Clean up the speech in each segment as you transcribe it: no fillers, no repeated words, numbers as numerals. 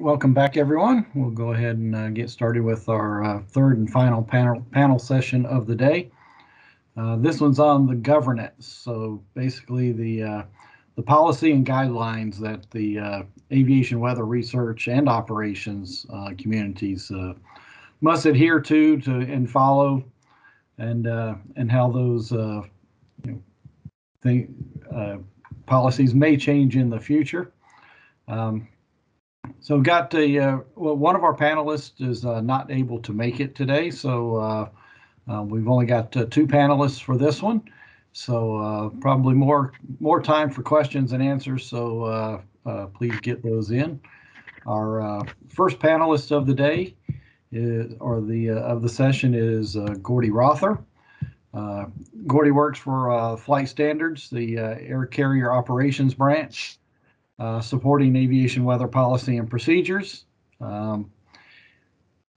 Welcome back, everyone. We'll go ahead and get started with our third and final panel session of the day. This one's on the governance. So basically the policy and guidelines that the aviation weather research and operations communities must adhere to and follow, and how those policies may change in the future. So we've got well, one of our panelists is not able to make it today, so we've only got two panelists for this one. So probably more time for questions and answers, so please get those in. Our first panelist of the day is, or the of the session is Gordy Rother. Gordy works for Flight Standards, the Air Carrier Operations Branch, supporting aviation weather policy and procedures.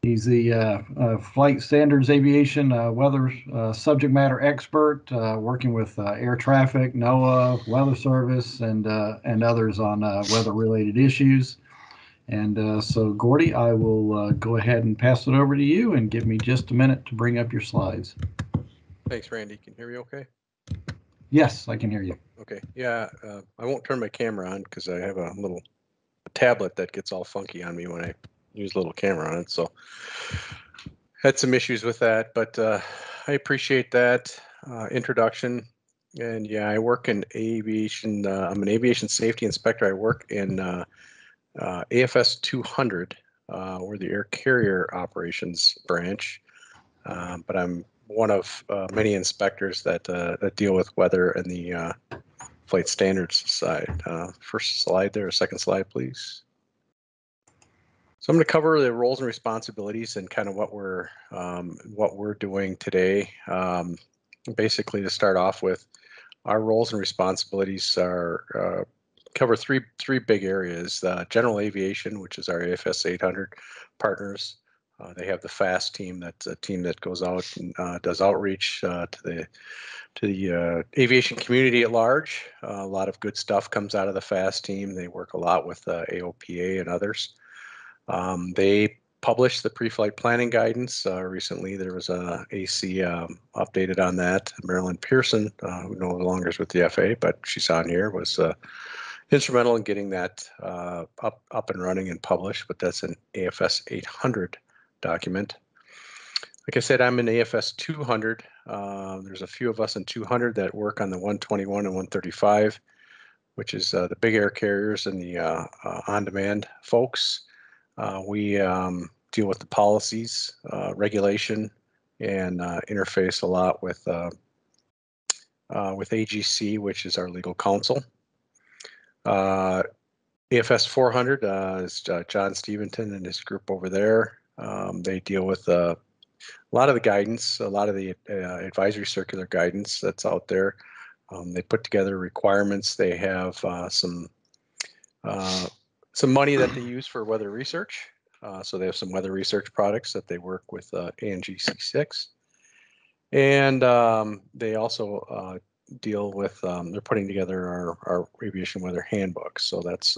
He's the Flight Standards Aviation Weather Subject Matter Expert, working with air traffic, NOAA, Weather Service, and others on weather-related issues. And so, Gordy, I will go ahead and pass it over to you, and give me just a minute to bring up your slides. Thanks, Randy. Can you hear me okay? Yes, I can hear you. Okay. Yeah, I won't turn my camera on because I have a little tablet that gets all funky on me when I use a little camera on it. So had some issues with that, but I appreciate that introduction. And yeah, I work in aviation. I'm an aviation safety inspector. I work in AFS-200, or the Air Carrier Operations Branch, but I'm one of many inspectors that that deal with weather and the flight standards side. First slide there, second slide, please. So I'm going to cover the roles and responsibilities and kind of what we're doing today. Basically, to start off with, our roles and responsibilities are cover three big areas: general aviation, which is our AFS-800 partners. They have the FAST team. That's a team that goes out and does outreach to the aviation community at large. A lot of good stuff comes out of the FAST team. They work a lot with AOPA and others. They published the pre-flight planning guidance recently. There was a AC updated on that. Marilyn Pearson, who no longer is with the FAA, but she's on here, was instrumental in getting that up and running and published. But that's an AFS-800 document. Like I said, I'm in AFS-200. There's a few of us in 200 that work on the 121 and 135, which is the big air carriers and the on-demand folks. We deal with the policies, regulation, and interface a lot with AGC, which is our legal counsel. AFS-400 is John Steventon and his group over there. They deal with a lot of the guidance, a lot of the advisory circular guidance that's out there. They put together requirements. They have some money that they use for weather research. So they have some weather research products that they work with ANGC-6. And they also deal with, they're putting together our aviation weather handbook. So that's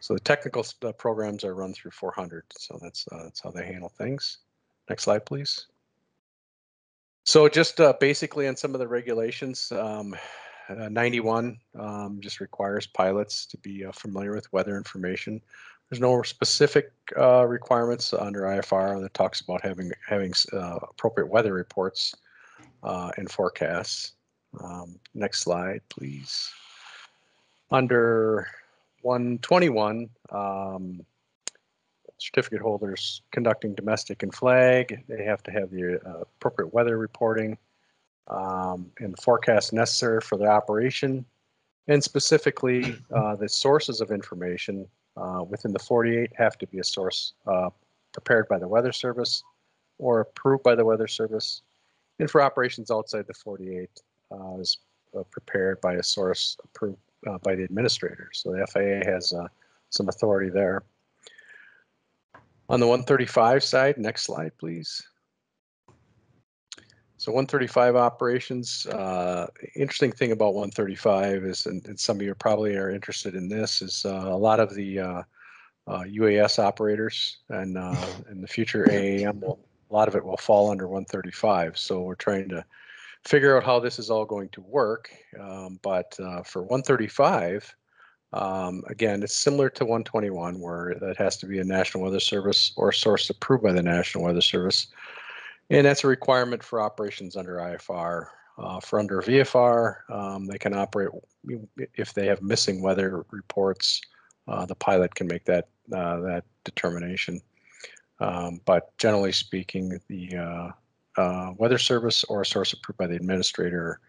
so the technical programs are run through 400, so that's how they handle things. Next slide, please. So just basically on some of the regulations, 91 just requires pilots to be familiar with weather information. There's no specific requirements under IFR that talks about having appropriate weather reports and forecasts. Next slide, please. Under 121, certificate holders conducting domestic and flag, they have to have the appropriate weather reporting and forecast necessary for their operation, and specifically the sources of information within the 48 have to be a source prepared by the Weather Service or approved by the Weather Service, and for operations outside the 48 is prepared by a source approved by the administrator. So the FAA has some authority there. On the 135 side, next slide, please. So 135 operations, interesting thing about 135 is, and some of you probably are interested in this, is a lot of the UAS operators, and in the future AAM, a lot of it will fall under 135. So we're trying to figure out how this is all going to work. But for 135, again, it's similar to 121, where that has to be a National Weather Service or source approved by the National Weather Service. And that's a requirement for operations under IFR. For under VFR, they can operate if they have missing weather reports. The pilot can make that that determination. But generally speaking, the Weather Service or a source approved by the administrator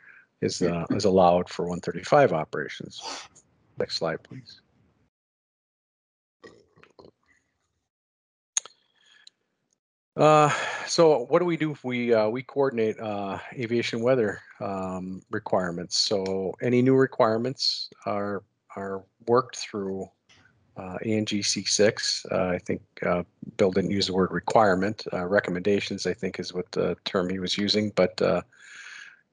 is allowed for 135 operations. Next slide, please. So what do we do if we coordinate aviation weather requirements? So any new requirements are worked through ANGC-6. I think Bill didn't use the word requirement. Recommendations, I think, is what the term he was using. But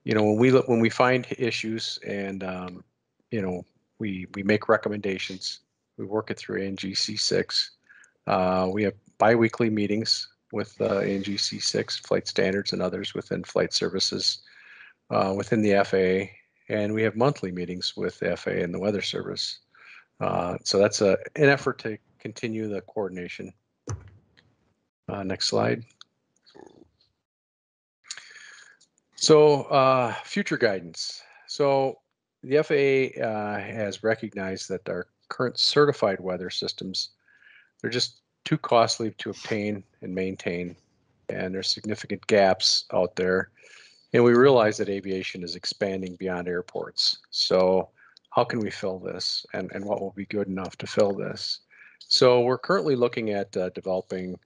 you know, when we find issues and you know, we make recommendations, we work it through ANGC-6. We have biweekly meetings with ANGC-6, flight standards, and others within flight services within the FAA, and we have monthly meetings with the FAA and the Weather Service. So that's an effort to continue the coordination. Next slide. So future guidance. So the FAA has recognized that our current certified weather systems, they're just too costly to obtain and maintain, and there's significant gaps out there. And we realize that aviation is expanding beyond airports. So how can we fill this, and what will be good enough to fill this? So we're currently looking at developing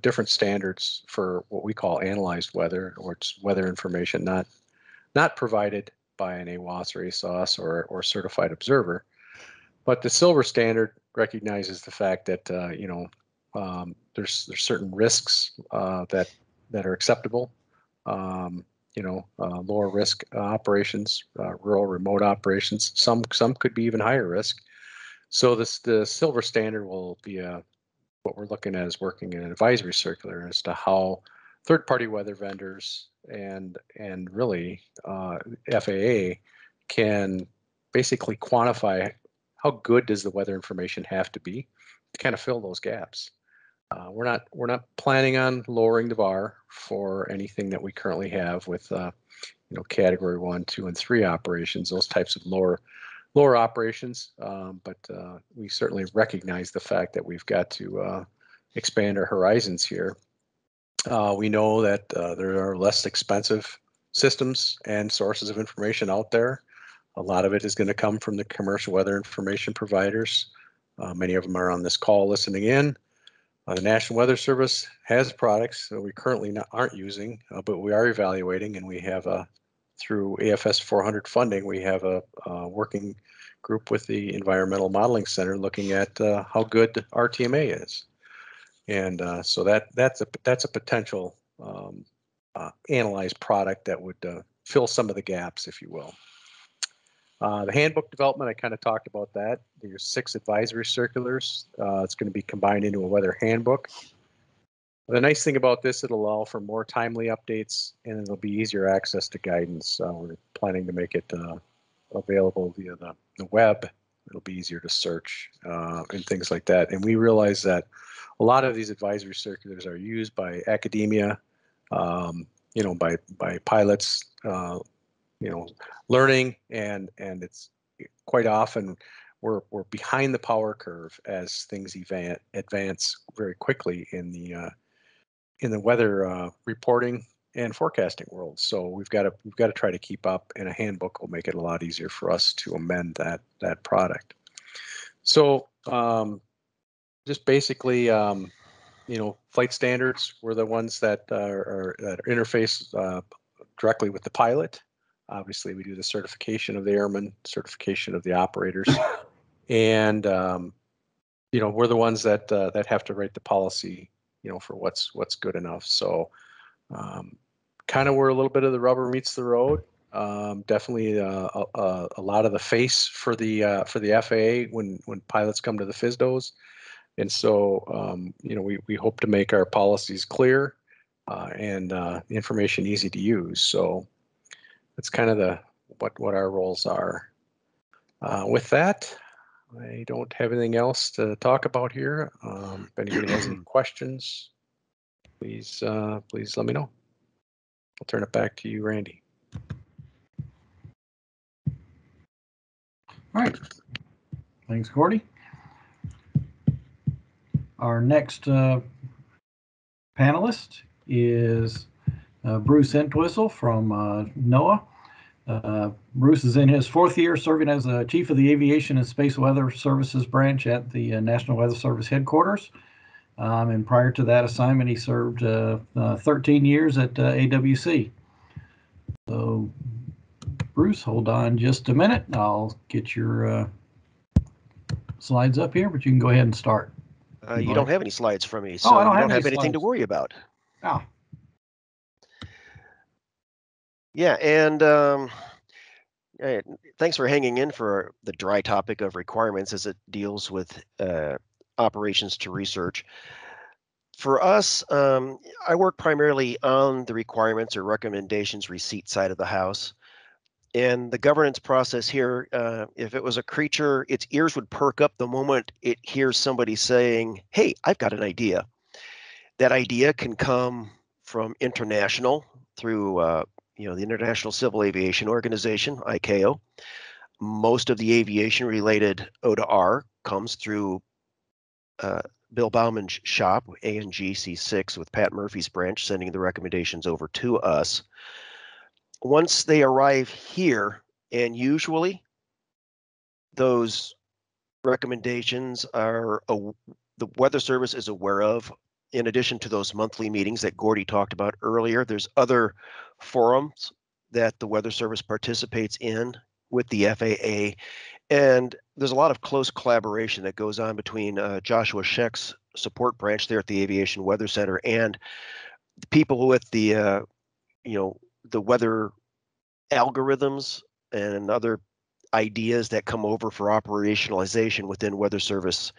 different standards for what we call analyzed weather, or it's weather information not provided by an AWOS or ASOS or certified observer. But the silver standard recognizes the fact that you know, there's certain risks that are acceptable. You know, lower risk operations, rural remote operations. Some could be even higher risk. So the silver standard will be what we're looking at is working in an advisory circular as to how third party weather vendors and really FAA can basically quantify how good does the weather information have to be to kind of fill those gaps. We're not planning on lowering the bar for anything that we currently have with you know, Category 1, 2, and 3 operations, those types of lower operations. But we certainly recognize the fact that we've got to expand our horizons here. We know that there are less expensive systems and sources of information out there. A lot of it is going to come from the commercial weather information providers. Many of them are on this call listening in. The National Weather Service has products that we currently aren't using, but we are evaluating, and we have through AFS-400 funding, we have a working group with the Environmental Modeling Center looking at how good RTMA is. And so that's a potential analyzed product that would fill some of the gaps, if you will. The handbook development, I kind of talked about that. There's 6 advisory circulars. It's going to be combined into a weather handbook. The nice thing about this, it'll allow for more timely updates, and it'll be easier access to guidance. We're planning to make it available via the web. It'll be easier to search and things like that. And we realize that a lot of these advisory circulars are used by academia, you know, by pilots, you know, learning, and it's quite often we're behind the power curve as things advance very quickly in the weather reporting and forecasting world. So we've got to try to keep up, and a handbook will make it a lot easier for us to amend that product. So just basically, you know, flight standards were the ones that that interface directly with the pilot. Obviously, we do the certification of the airmen, certification of the operators, and you know, we're the ones that that have to write the policy, you know, for what's good enough. So, kind of where a little bit of the rubber meets the road. Definitely, a lot of the face for the FAA when pilots come to the FISDOs And so, you know, we hope to make our policies clear and information easy to use. So that's kind of the what our roles are. With that, I don't have anything else to talk about here. If anybody has any questions, please please let me know. I'll turn it back to you, Randy. All right. Thanks, Gordy. Our next panelist is Bruce Entwistle from NOAA. Bruce is in his fourth year serving as Chief of the Aviation and Space Weather Services Branch at the National Weather Service Headquarters. And prior to that assignment, he served 13 years at AWC. So, Bruce, hold on just a minute. I'll get your slides up here, but you can go ahead and start. You don't have any slides from me, so I don't have anything to worry about. Oh. Yeah, and thanks for hanging in for the dry topic of requirements as it deals with operations to research. For us, I work primarily on the requirements or recommendations receipt side of the house. And the governance process here, if it was a creature, its ears would perk up the moment it hears somebody saying, hey, I've got an idea. That idea can come from international through you know, the International Civil Aviation Organization, ICAO. Most of the aviation-related O2R comes through Bill Bauman's shop, ANGC-6, with Pat Murphy's branch sending the recommendations over to us. Once they arrive here, and usually those recommendations are the Weather Service is aware of. In addition to those monthly meetings that Gordy talked about earlier, there's other forums that the Weather Service participates in with the FAA, and there's a lot of close collaboration that goes on between Joshua Scheck's support branch there at the Aviation Weather Center and the people with the you know, the weather algorithms and other ideas that come over for operationalization within Weather Service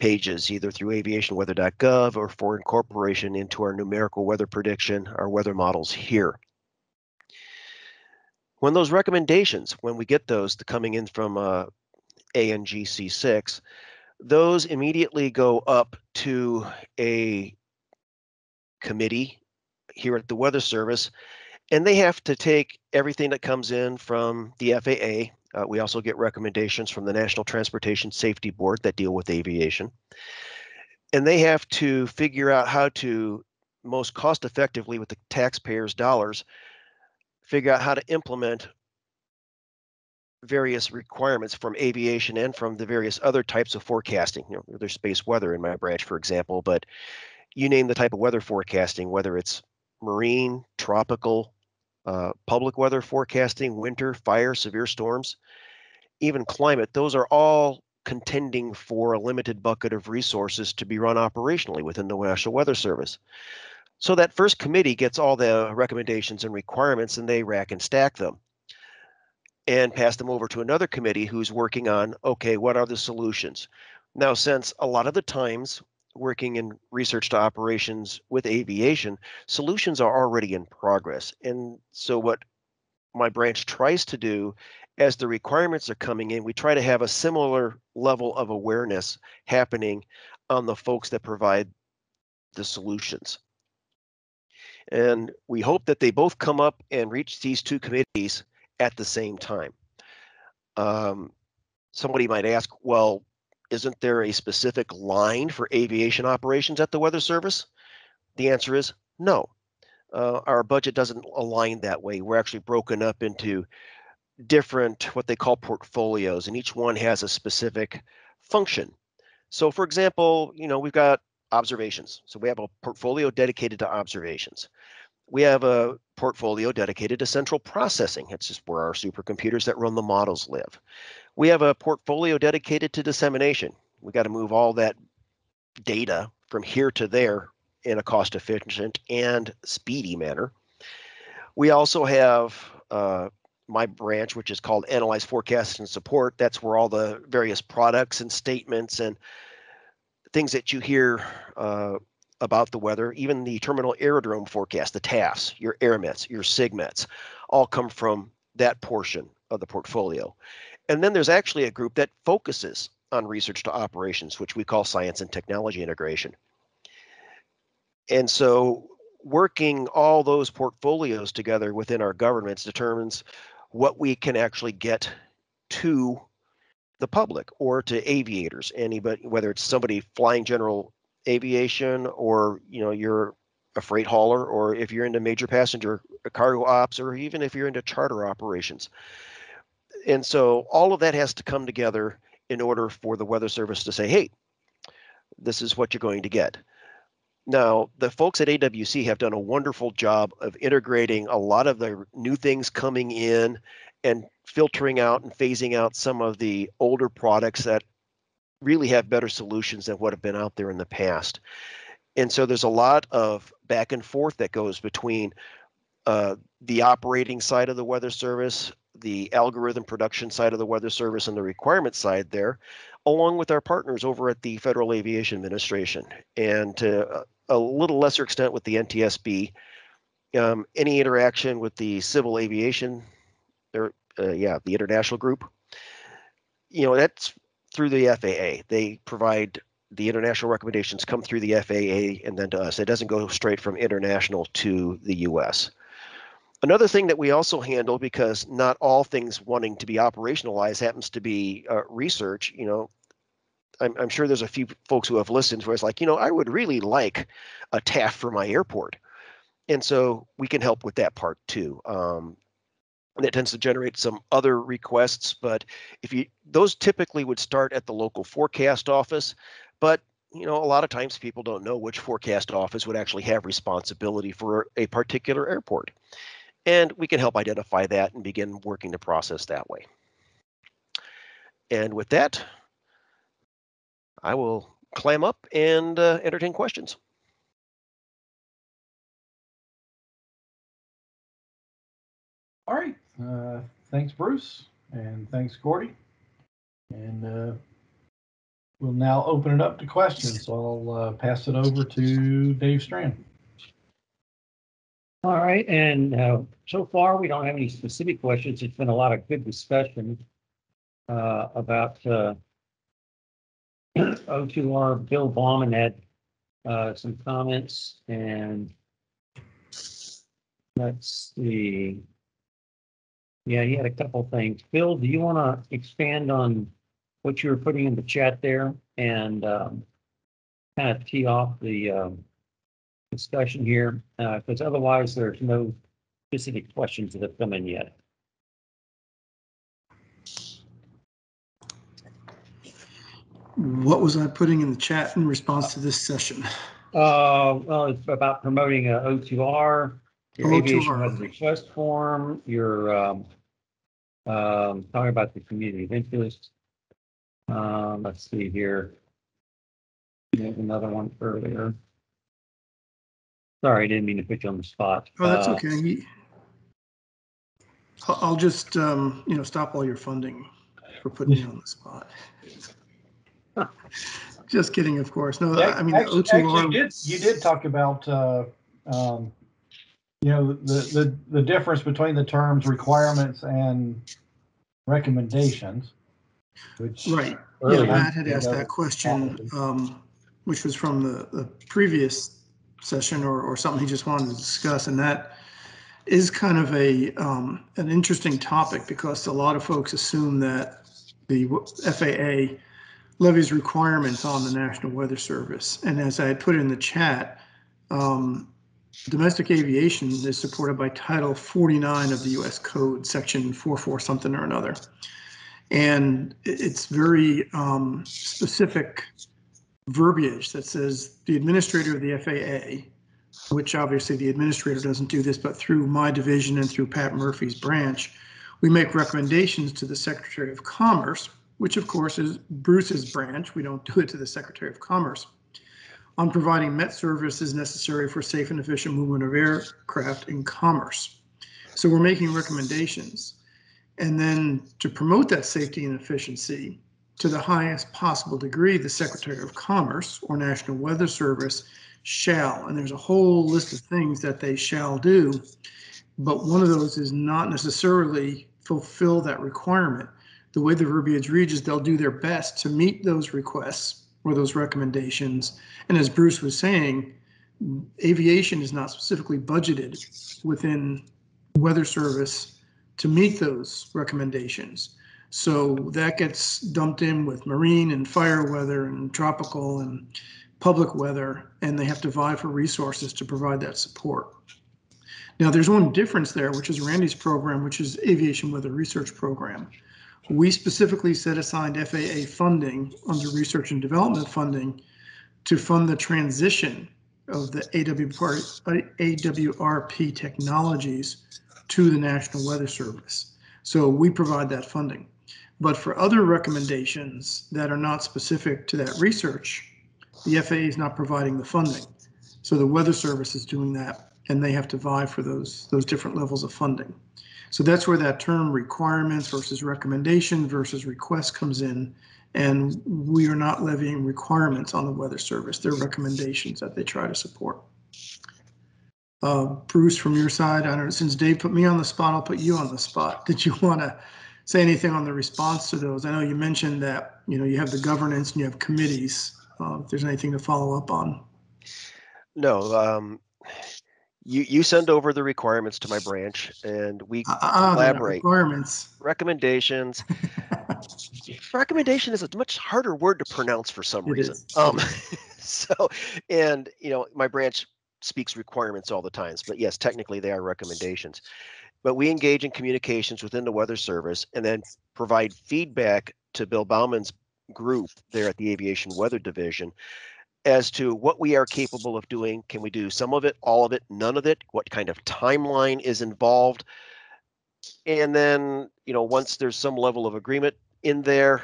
pages, either through AviationWeather.gov or for incorporation into our numerical weather prediction, our weather models here. When those recommendations, when we get those coming in from ANGC6, those immediately go up to a committee here at the Weather Service, and they have to take everything that comes in from the FAA. We also get recommendations from the National Transportation Safety Board that deal with aviation, and they have to figure out how to most cost effectively with the taxpayers' dollars figure out how to implement various requirements from aviation and from the various other types of forecasting. You know, there's space weather in my branch, for example, but you name the type of weather forecasting, whether it's marine, tropical, public weather forecasting, winter, fire, severe storms, even climate. Those are all contending for a limited bucket of resources to be run operationally within the National Weather Service. So that first committee gets all the recommendations and requirements, and they rack and stack them and pass them over to another committee who's working on, okay, what are the solutions? Now, since a lot of the times working in research to operations with aviation, solutions are already in progress. And so what my branch tries to do as the requirements are coming in, we try to have a similar level of awareness happening on the folks that provide the solutions. And we hope that they both come up and reach these two committees at the same time. Somebody might ask, well, isn't there a specific line for aviation operations at the Weather Service? The answer is no. Our budget doesn't align that way. We're actually broken up into different, what they call portfolios, and each one has a specific function. So for example, you know, we've got observations. So we have a portfolio dedicated to observations. We have a portfolio dedicated to central processing. It's just where our supercomputers that run the models live. We have a portfolio dedicated to dissemination. We got to move all that data from here to there in a cost efficient and speedy manner. We also have my branch, which is called Analyze, Forecast, and Support. That's where all the various products and statements and things that you hear about the weather, even the terminal aerodrome forecast, the TAFs, your AirMets, your SIGMETs, all come from that portion of the portfolio. And then there's actually a group that focuses on research to operations, which we call science and technology integration. And so working all those portfolios together within our governments determines what we can actually get to the public or to aviators, anybody, whether it's somebody flying general aviation or, you know, you're a freight hauler, or if you're into major passenger cargo ops, or even if you're into charter operations. And so all of that has to come together in order for the Weather Service to say, hey, this is what you're going to get. Now, the folks at AWC have done a wonderful job of integrating a lot of the new things coming in and filtering out and phasing out some of the older products that really have better solutions than what have been out there in the past. And so there's a lot of back and forth that goes between the operating side of the Weather Service, the algorithm production side of the Weather Service, and the requirement side there, along with our partners over at the Federal Aviation Administration, and to a little lesser extent with the NTSB, any interaction with the civil aviation, or the international group, you know, that's through the FAA. They provide the international recommendations, come through the FAA and then to us. It doesn't go straight from international to the U.S. Another thing that we also handle, because not all things wanting to be operationalized happens to be research, you know, I'm sure there's a few folks who have listened where it's like, you know, I would really like a TAF for my airport. And so we can help with that part too. That tends to generate some other requests, but if you, those typically would start at the local forecast office, but you know, a lot of times people don't know which forecast office would actually have responsibility for a particular airport. And we can help identify that and begin working the process that way. And with that, I will clam up and entertain questions. All right. Thanks, Bruce, and thanks, Gordy. And we'll now open it up to questions. I'll pass it over to Dave Strand. All right, and so far we don't have any specific questions. It's been a lot of good discussion about O2R. Bill Bauman had some comments, and let's see. Yeah, he had a couple things. Bill, do you want to expand on what you were putting in the chat there and kind of tee off the discussion here, because otherwise there's no specific questions that have come in yet. What was I putting in the chat in response to this session? Well, it's about promoting O2R, your O2R aviation weather request form, your talking about the community of interest. Let's see here. There's another one earlier. Sorry, I didn't mean to put you on the spot. Oh, that's okay. I'll just, you know, stop all your funding for putting me on the spot. Just kidding, of course. No, yeah, I mean, actually you did talk about, you know, the difference between the terms requirements and recommendations. Which right. Yeah, Matt had asked that question, which was from the previous session or something he just wanted to discuss, and that is kind of a an interesting topic because a lot of folks assume that the FAA levies requirements on the National Weather Service, and as I had put in the chat, domestic aviation is supported by Title 49 of the U.S. Code, Section 44 something or another, and it's very specific verbiage that says the administrator of the FAA, which obviously the administrator doesn't do this, but through my division and through Pat Murphy's branch, we make recommendations to the Secretary of Commerce, which of course is Bruce's branch. We don't do it to the Secretary of Commerce on providing MET services necessary for safe and efficient movement of aircraft in commerce. So we're making recommendations. And then to promote that safety and efficiency to the highest possible degree, the Secretary of Commerce or National Weather Service shall, and there's a whole list of things that they shall do, but one of those is not necessarily fulfill that requirement. The way the verbiage reads is they'll do their best to meet those requests or those recommendations. And as Bruce was saying, aviation is not specifically budgeted within Weather Service to meet those recommendations. So that gets dumped in with marine and fire weather and tropical and public weather, and they have to vie for resources to provide that support. Now there's one difference there, which is Randy's program, which is Aviation Weather Research Program. We specifically set aside FAA funding under research and development funding to fund the transition of the AWRP technologies to the National Weather Service. So we provide that funding. But for other recommendations that are not specific to that research, the FAA is not providing the funding. So the Weather Service is doing that, and they have to vie for those different levels of funding. So that's where that term requirements versus recommendation versus request comes in, and we are not levying requirements on the Weather Service. They're recommendations that they try to support. Bruce, from your side, I don't know, since Dave put me on the spot, I'll put you on the spot. Did you want to say anything on the response to those? I know you mentioned that, you know, you have the governance and you have committees. If there's anything to follow up on. No, you send over the requirements to my branch and we collaborate. Requirements. Recommendations. Recommendation is a much harder word to pronounce for some reason. So, and you know, my branch speaks requirements all the time, but yes, technically they are recommendations. But we engage in communications within the Weather Service and then provide feedback to Bill Bauman's group there at the Aviation Weather Division as to what we are capable of doing. Can we do some of it, all of it, none of it? What kind of timeline is involved? And then, you know, once there's some level of agreement in there,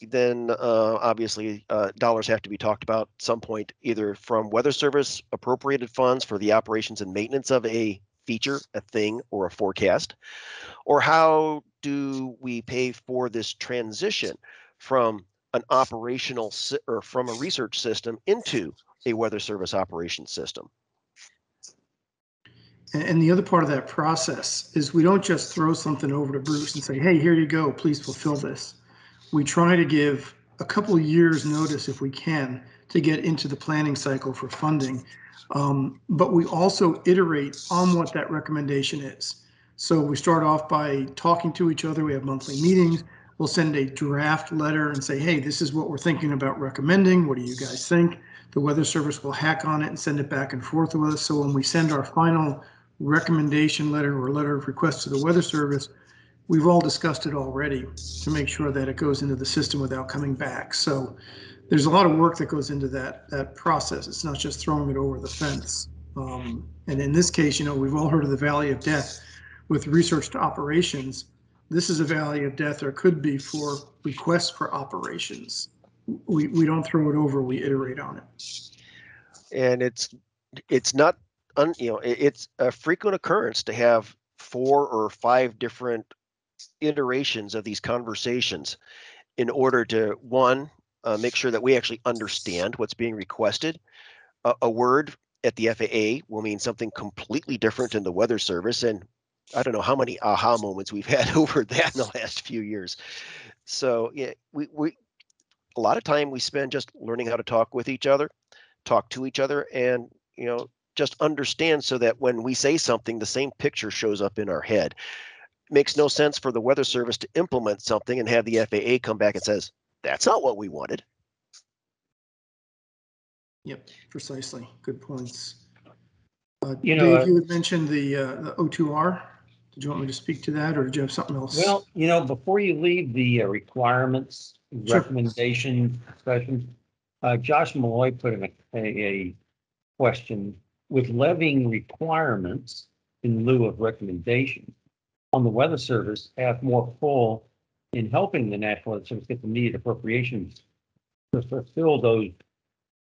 then obviously dollars have to be talked about at some point, either from Weather Service appropriated funds for the operations and maintenance of a feature, a thing, or a forecast, or how do we pay for this transition from an operational or from a research system into a Weather Service operations system. And the other part of that process is we don't just throw something over to Bruce and say, hey, here you go, please fulfill this. We try to give a couple of years notice if we can to get into the planning cycle for funding. But we also iterate on what that recommendation is. So we start off by talking to each other. We have monthly meetings. We'll send a draft letter and say, hey, this is what we're thinking about recommending. What do you guys think? The Weather Service will hack on it and send it back and forth with us. So when we send our final recommendation letter or letter of request to the Weather Service, we've all discussed it already to make sure that it goes into the system without coming back. So there's a lot of work that goes into that process. It's not just throwing it over the fence. And in this case, you know, we've all heard of the valley of death with research to operations. This is a valley of death, or could be, for requests for operations. We don't throw it over, we iterate on it. And it's not, you know, it's a frequent occurrence to have 4 or 5 different iterations of these conversations in order to, one, make sure that we actually understand what's being requested. A word at the FAA will mean something completely different in the Weather Service, and I don't know how many aha moments we've had over that in the last few years. So yeah, we a lot of time we spend just learning how to talk with each other, talk to each other, and you know, just understand so that when we say something, the same picture shows up in our head. It makes no sense for the Weather Service to implement something and have the FAA come back and says, that's not what we wanted. Yep, precisely. Good points. You know, Dave, you had mentioned the O2R. Did you want me to speak to that, or did you have something else? Well, you know, before you leave the requirements, sure, recommendation discussion, Josh Malloy put in a question with levying requirements in lieu of recommendations on the Weather Service have more pull in helping the National Weather Service get the needed appropriations to fulfill those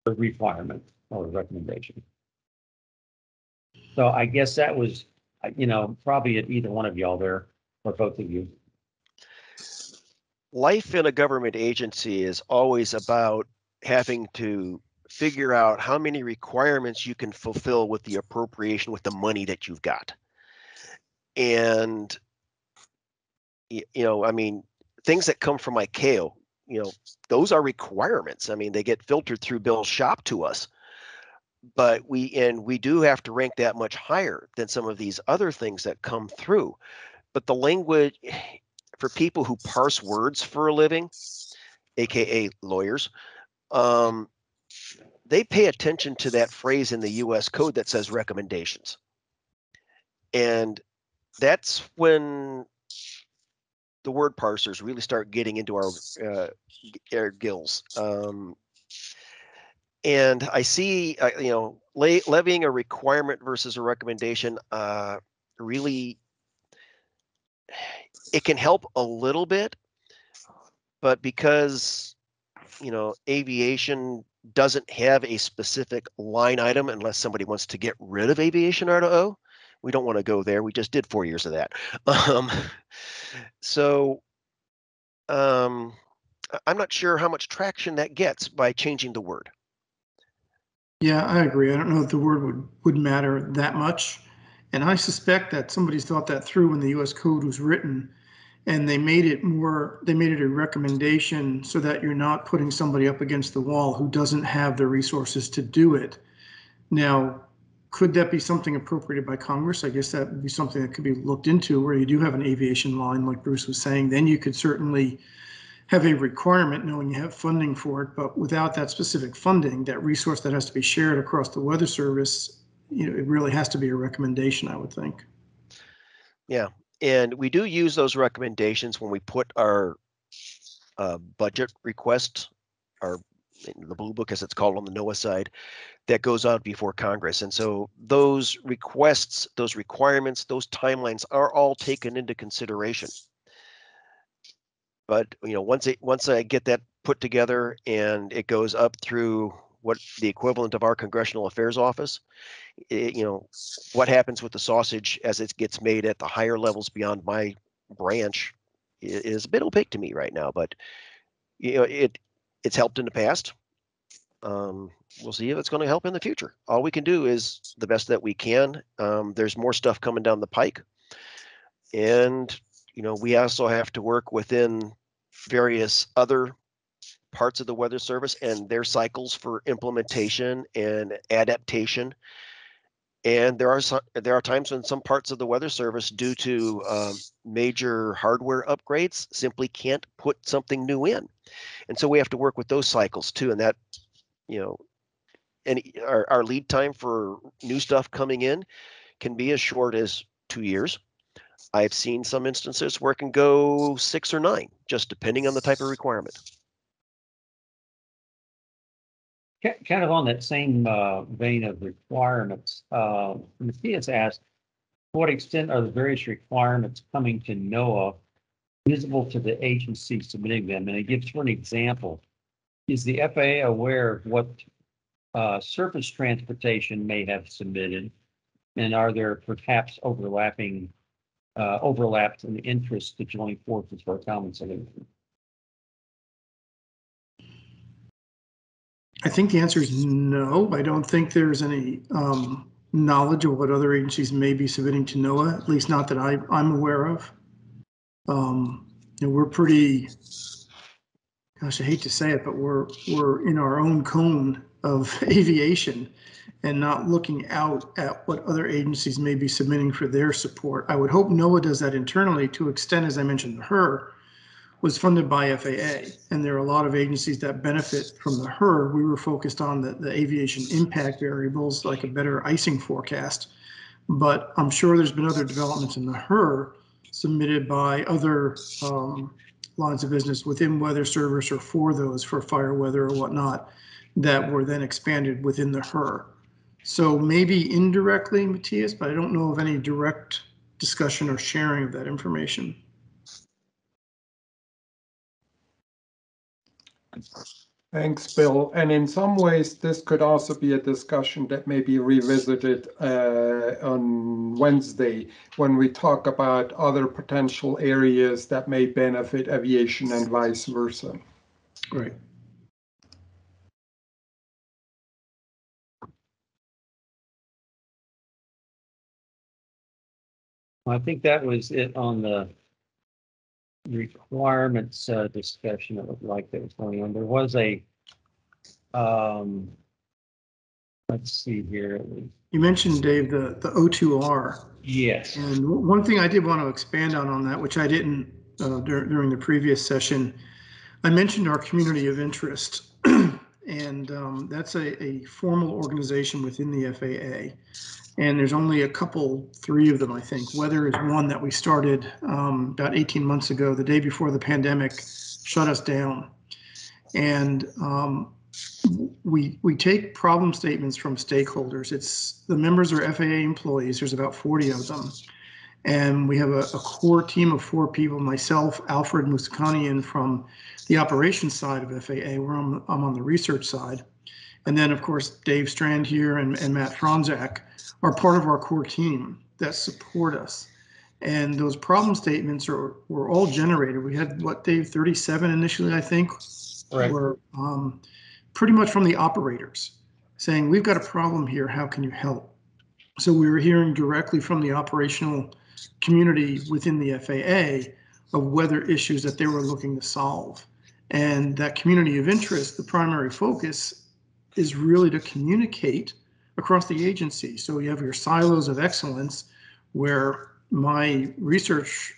requirements or recommendations. So I guess that was, you know, probably at either one of y'all there. for both of you. Life in a government agency is always about having to figure out how many requirements you can fulfill with the appropriation, with the money that you've got. And, you know, I mean, things that come from ICAO, you know, those are requirements. I mean, they get filtered through Bill's shop to us, but we do have to rank that much higher than some of these other things that come through. But the language, for people who parse words for a living, aka lawyers, they pay attention to that phrase in the US code that says recommendations. And that's when the word parsers really start getting into our gills. And I see, you know, levying a requirement versus a recommendation really, it can help a little bit, but because, you know, aviation doesn't have a specific line item unless somebody wants to get rid of aviation R2O. We don't want to go there. We just did 4 years of that. So I'm not sure how much traction that gets by changing the word. Yeah, I agree. I don't know if the word would matter that much. And I suspect that somebody's thought that through when the U.S. code was written, and they made it more, they made it a recommendation so that you're not putting somebody up against the wall who doesn't have the resources to do it. Now, could that be something appropriated by Congress? I guess that would be something that could be looked into, where you do have an aviation line, like Bruce was saying, then you could certainly have a requirement knowing you have funding for it, but without that specific funding, that resource that has to be shared across the Weather Service, you know, it really has to be a recommendation, I would think. Yeah, and we do use those recommendations when we put our budget request, our in the Blue Book, as it's called on the NOAA side, that goes out before Congress. And so those requests, those requirements, those timelines are all taken into consideration. But, you know, once I get that put together and it goes up through what the equivalent of our Congressional Affairs Office, it, you know, what happens with the sausage as it gets made at the higher levels beyond my branch is a bit opaque to me right now, but, you know, it's helped in the past. We'll see if it's going to help in the future. All we can do is the best that we can. There's more stuff coming down the pike, and, you know, we also have to work within various other parts of the Weather Service and their cycles for implementation and adaptation. And there are times when some parts of the Weather Service, due to major hardware upgrades, simply can't put something new in. And so we have to work with those cycles too. And that, you know, and our lead time for new stuff coming in can be as short as 2 years. I've seen some instances where it can go 6 or 9, just depending on the type of requirement. Kind of on that same vein of requirements, Matthias asked, to what extent are the various requirements coming to NOAA visible to the agency submitting them? And it gives for an example. Is the FAA aware of what surface transportation may have submitted? And are there perhaps overlaps in the interest to join forces for a common solution? I think the answer is no. I don't think there's any knowledge of what other agencies may be submitting to NOAA, at least not that I'm aware of. You know, we're pretty, gosh, I hate to say it, but we're in our own cone of aviation and not looking out at what other agencies may be submitting for their support. I would hope NOAA does that internally to extent, as I mentioned to her, was funded by FAA, and there are a lot of agencies that benefit from the HER. We were focused on the aviation impact variables, like a better icing forecast, but I'm sure there's been other developments in the HER submitted by other lines of business within Weather Service or for those, for fire weather or whatnot, that were then expanded within the HER. So maybe indirectly, Matthias, but I don't know of any direct discussion or sharing of that information. Thanks, Bill. And in some ways, this could also be a discussion that may be revisited on Wednesday when we talk about other potential areas that may benefit aviation and vice versa. Great. I think that was it on the requirements discussion. It looked like that was going on. There was a, let's see here. You mentioned, Dave, the O2R. Yes. And one thing I did want to expand on that, which I didn't during the previous session, I mentioned our community of interest, and that's a formal organization within the FAA. And there's only a couple, three of them, I think. Weather is one that we started about 18 months ago, the day before the pandemic shut us down. And we take problem statements from stakeholders. It's the members are FAA employees. There's about 40 of them. And we have a core team of four people, myself, Alfred Musakanian from the operations side of FAA, where I'm on the research side. And then, of course, Dave Strand here and Matt Fronczak are part of our core team that support us. And those problem statements were all generated. We had, what, Dave, 37 initially, I think, right. Were pretty much from the operators saying, we've got a problem here. How can you help? So we were hearing directly from the operational community within the FAA of weather issues that they were looking to solve. And that community of interest, the primary focus is really to communicate across the agency. So you have your silos of excellence where my research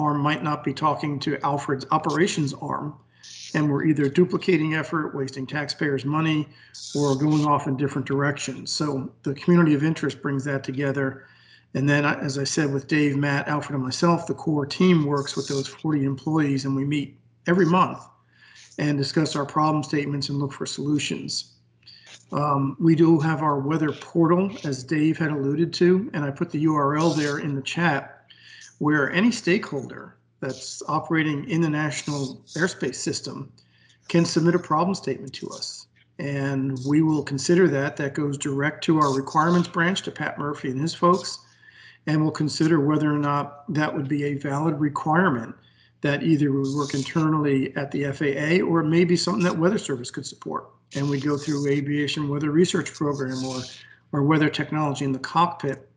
arm might not be talking to Alfred's operations arm, and we're either duplicating effort, wasting taxpayers' money, or going off in different directions. So the community of interest brings that together. And then, as I said, with Dave, Matt, Alfred, and myself, the core team works with those 40 employees, and we meet every month and discuss our problem statements and look for solutions. We do have our weather portal, as Dave had alluded to, and I put the URL there in the chat, where any stakeholder that's operating in the national airspace system can submit a problem statement to us. And we will consider that. That goes direct to our requirements branch, to Pat Murphy and his folks, and we'll consider whether or not that would be a valid requirement that either we work internally at the FAA or maybe something that Weather Service could support. And we go through Aviation Weather Research Program or Weather Technology in the Cockpit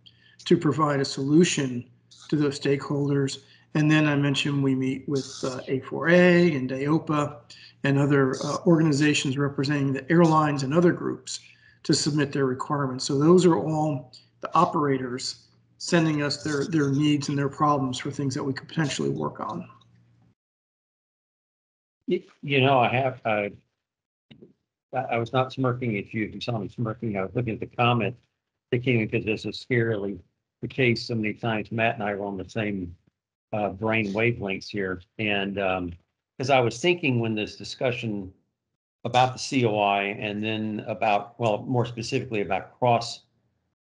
to provide a solution to those stakeholders. And then I mentioned we meet with A4A and AOPA and other organizations representing the airlines and other groups to submit their requirements. So those are all the operators sending us their needs and their problems for things that we could potentially work on. You know, I was not smirking at you. If you saw me smirking, I was looking at the comment that came in because this is scarily the case so many times. Matt and I were on the same brain wavelengths here. And because I was thinking when this discussion about the COI and then about, well, more specifically about cross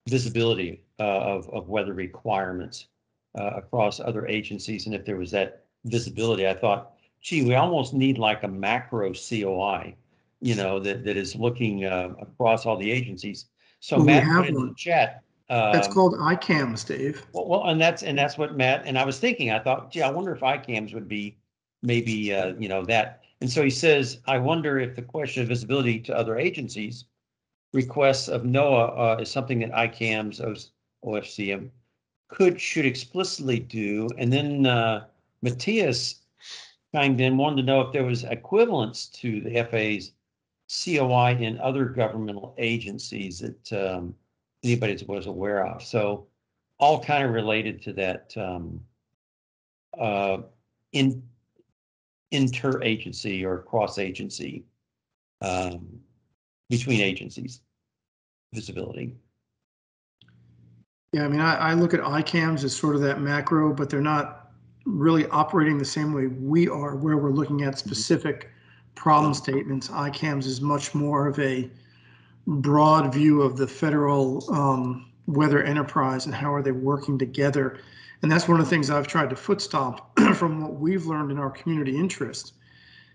visibility of weather requirements across other agencies. And if there was that visibility, I thought, gee, we almost need like a macro COI, you know, that is looking across all the agencies. So well, Matt put in the chat. That's called ICAMS, Dave. Well, and that's what Matt and I was thinking. I thought, gee, I wonder if ICAMS would be maybe, you know, that. And so he says, I wonder if the question of visibility to other agencies requests of NOAA is something that ICAMS, OFCM should explicitly do. And then Matthias chimed in, wanted to know if there was equivalence to the FAA's COI in other governmental agencies that anybody was aware of. So all kind of related to that interagency or cross-agency between agencies visibility. Yeah, I mean, I look at ICAMS as sort of that macro, but they're not really operating the same way we are, where we're looking at specific problem statements. ICAMS is much more of a broad view of the federal weather enterprise and how are they working together. And that's one of the things I've tried to foot stomp from what we've learned in our community interest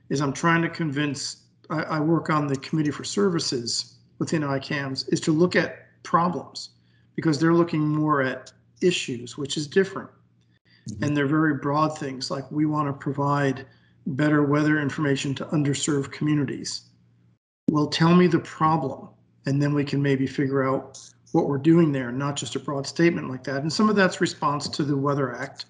is I'm trying to convince, I work on the committee for services within ICAMS, is to look at problems because they're looking more at issues, which is different. And they're very broad things, like we want to provide better weather information to underserved communities. Well, tell me the problem, and then we can maybe figure out what we're doing there, not just a broad statement like that. And some of that's response to the Weather Act.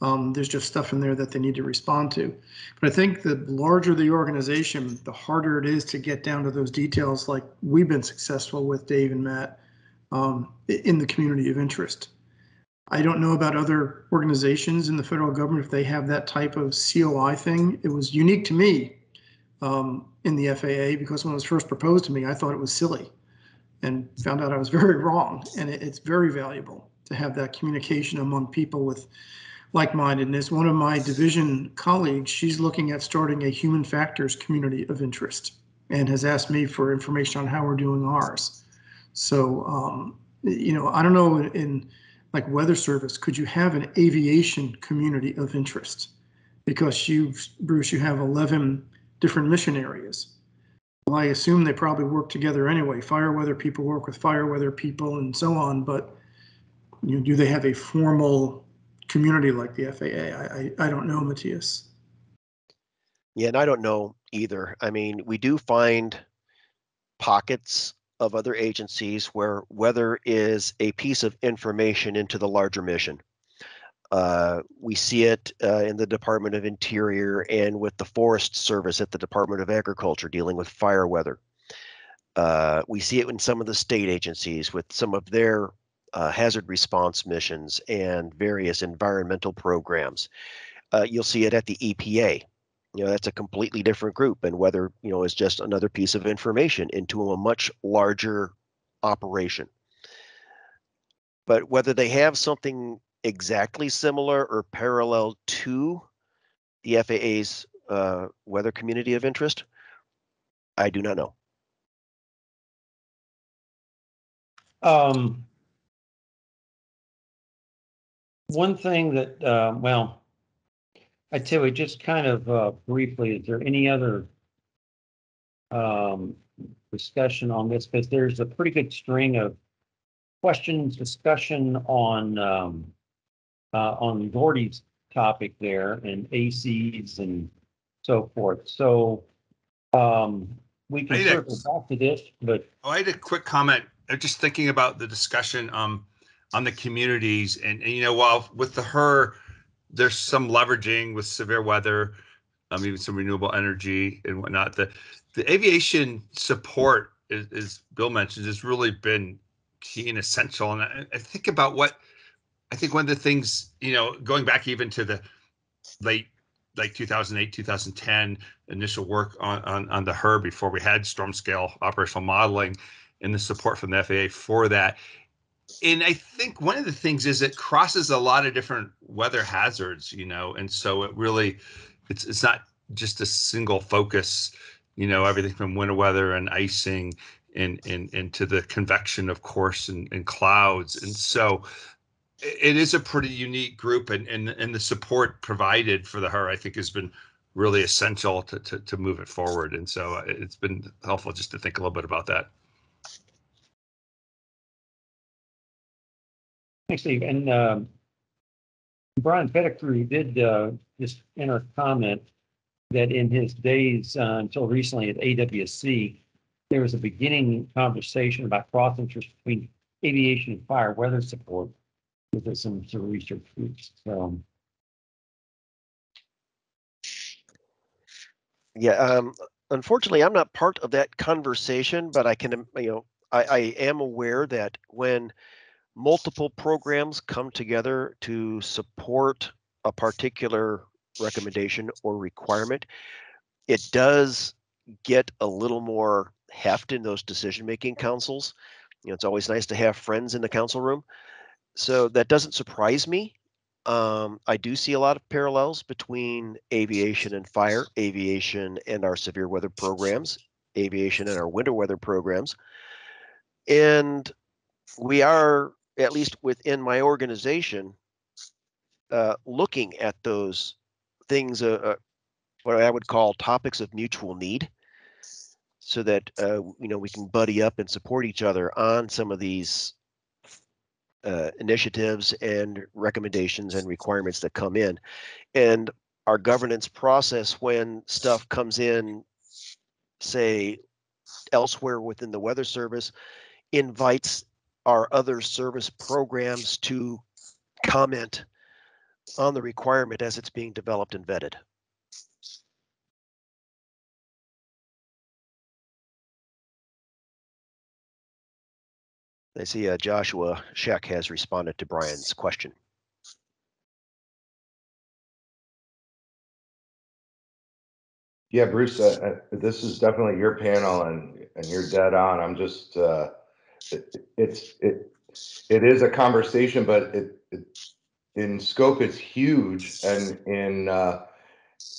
There's just stuff in there that they need to respond to. But I think the larger the organization, the harder it is to get down to those details like we've been successful with, Dave and Matt, in the community of interest. I don't know about other organizations in the federal government if they have that type of COI thing. It was unique to me in the FAA because when it was first proposed to me, I thought it was silly and found out I was very wrong. And it's very valuable to have that communication among people with like-mindedness. One of my division colleagues, she's looking at starting a human factors community of interest and has asked me for information on how we're doing ours. So, you know, I don't know in like weather service, could you have an aviation community of interest? Because you, Bruce, you have 11 different mission areas. Well, I assume they probably work together anyway. Fire weather people work with fire weather people and so on, but you know, do they have a formal community like the FAA? I don't know, Matthias. Yeah, and I don't know either. I mean, we do find pockets of other agencies where weather is a piece of information into the larger mission. We see it in the Department of Interior and with the Forest Service at the Department of Agriculture dealing with fire weather. We see it in some of the state agencies with some of their hazard response missions and various environmental programs. You'll see it at the EPA. You know, that's a completely different group, and weather, you know, is just another piece of information into a much larger operation. But whether they have something exactly similar or parallel to the FAA's weather community of interest, I do not know. One thing that, well, I'd say we just kind of briefly, is there any other discussion on this? Because there's a pretty good string of questions, discussion on Gordy's topic there and ACs and so forth. So we can circle back to this, but. Oh, I had a quick comment. I'm just thinking about the discussion on the communities and, you know, while with the HER, there's some leveraging with severe weather, even some renewable energy and whatnot. The aviation support, as Bill mentioned, has really been key and essential. And I think about what, I think one of the things, you know, going back even to the late, like 2008, 2010 initial work on the HER before we had storm scale operational modeling and the support from the FAA for that. And I think one of the things is it crosses a lot of different weather hazards, you know, and so it really, it's not just a single focus, you know, everything from winter weather and icing and to the convection, of course, and clouds. And so it is a pretty unique group, and the support provided for the HER, I think, has been really essential to move it forward. And so it's been helpful just to think a little bit about that. Thanks, Steve. And Brian Pettigrew did just enter a comment that in his days until recently at AWSC, there was a beginning conversation about cross-interest between aviation and fire weather support with some research groups. So. Yeah, unfortunately, I'm not part of that conversation, but I can, you know, I am aware that when multiple programs come together to support a particular recommendation or requirement, it does get a little more heft in those decision-making councils. You know, it's always nice to have friends in the council room. So that doesn't surprise me. I do see a lot of parallels between aviation and fire, aviation and our severe weather programs, aviation and our winter weather programs. And we are, at least within my organization, looking at those things, what I would call topics of mutual need, so that you know, we can buddy up and support each other on some of these initiatives and recommendations and requirements that come in. And our governance process, when stuff comes in, say, elsewhere within the Weather Service, invites our other service programs to comment on the requirement as it's being developed and vetted. I see Joshua Sheck has responded to Brian's question. Yeah, Bruce, this is definitely your panel, and you're dead on. I'm just, it is a conversation, but in scope it's huge, and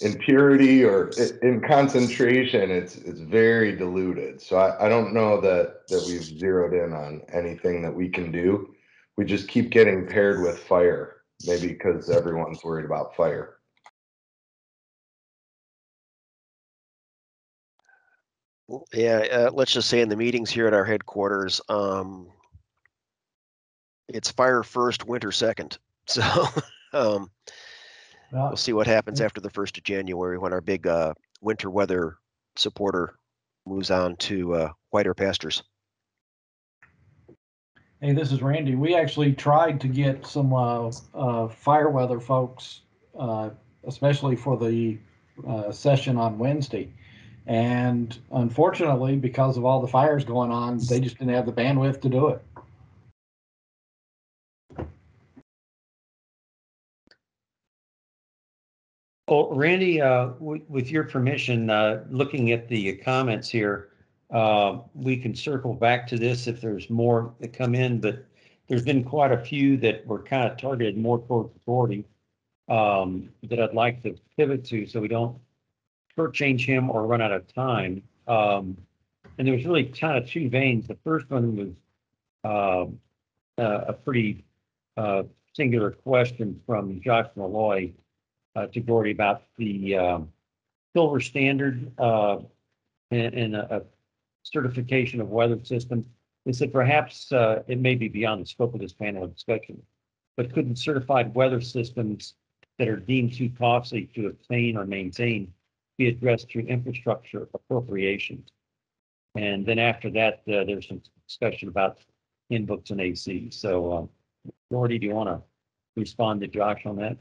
in purity or in concentration, it's very diluted. So I don't know that we've zeroed in on anything that we can do. We just keep getting paired with fire, maybe because everyone's worried about fire. Yeah, let's just say in the meetings here at our headquarters, it's fire first, winter second. So we'll see what happens after the 1st of January when our big winter weather supporter moves on to whiter pastures. Hey, this is Randy. We actually tried to get some fire weather folks, especially for the session on Wednesday. And unfortunately, because of all the fires going on, they just didn't have the bandwidth to do it. Well, Randy, with your permission, looking at the comments here, we can circle back to this if there's more that come in, but there's been quite a few that were kind of targeted more towards authority that I'd like to pivot to so we don't shortchange him or run out of time. And there was really kind of two veins. The first one was a pretty singular question from Josh Malloy to Gordy about the silver standard and a certification of weather systems. They said perhaps it may be beyond the scope of this panel of discussion, but couldn't certified weather systems that are deemed too costly to obtain or maintain be addressed through infrastructure appropriations? And then after that, there's some discussion about handbooks and AC. So, Gordy, do you want to respond to Josh on that?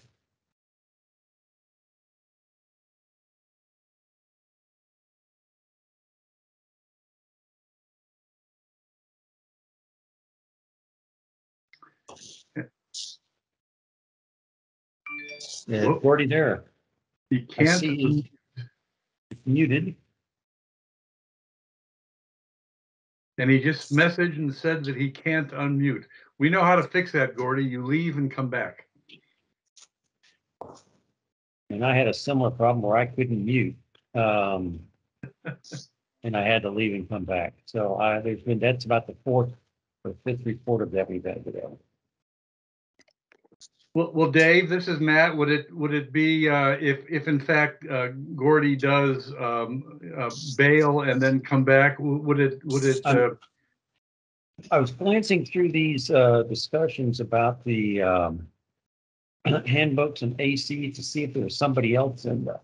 Yeah, Gordy, there. You can't. Muted. And he just messaged and said that he can't unmute. We know how to fix that, Gordy. You leave and come back. And I had a similar problem where I couldn't mute. And I had to leave and come back. So there's been, that's about the 4th or 5th report of that we've had today. Well, Dave, this is Matt. Would it be if in fact Gordy does bail and then come back? Would it? I was glancing through these discussions about the handbooks and AC to see if there was somebody else in the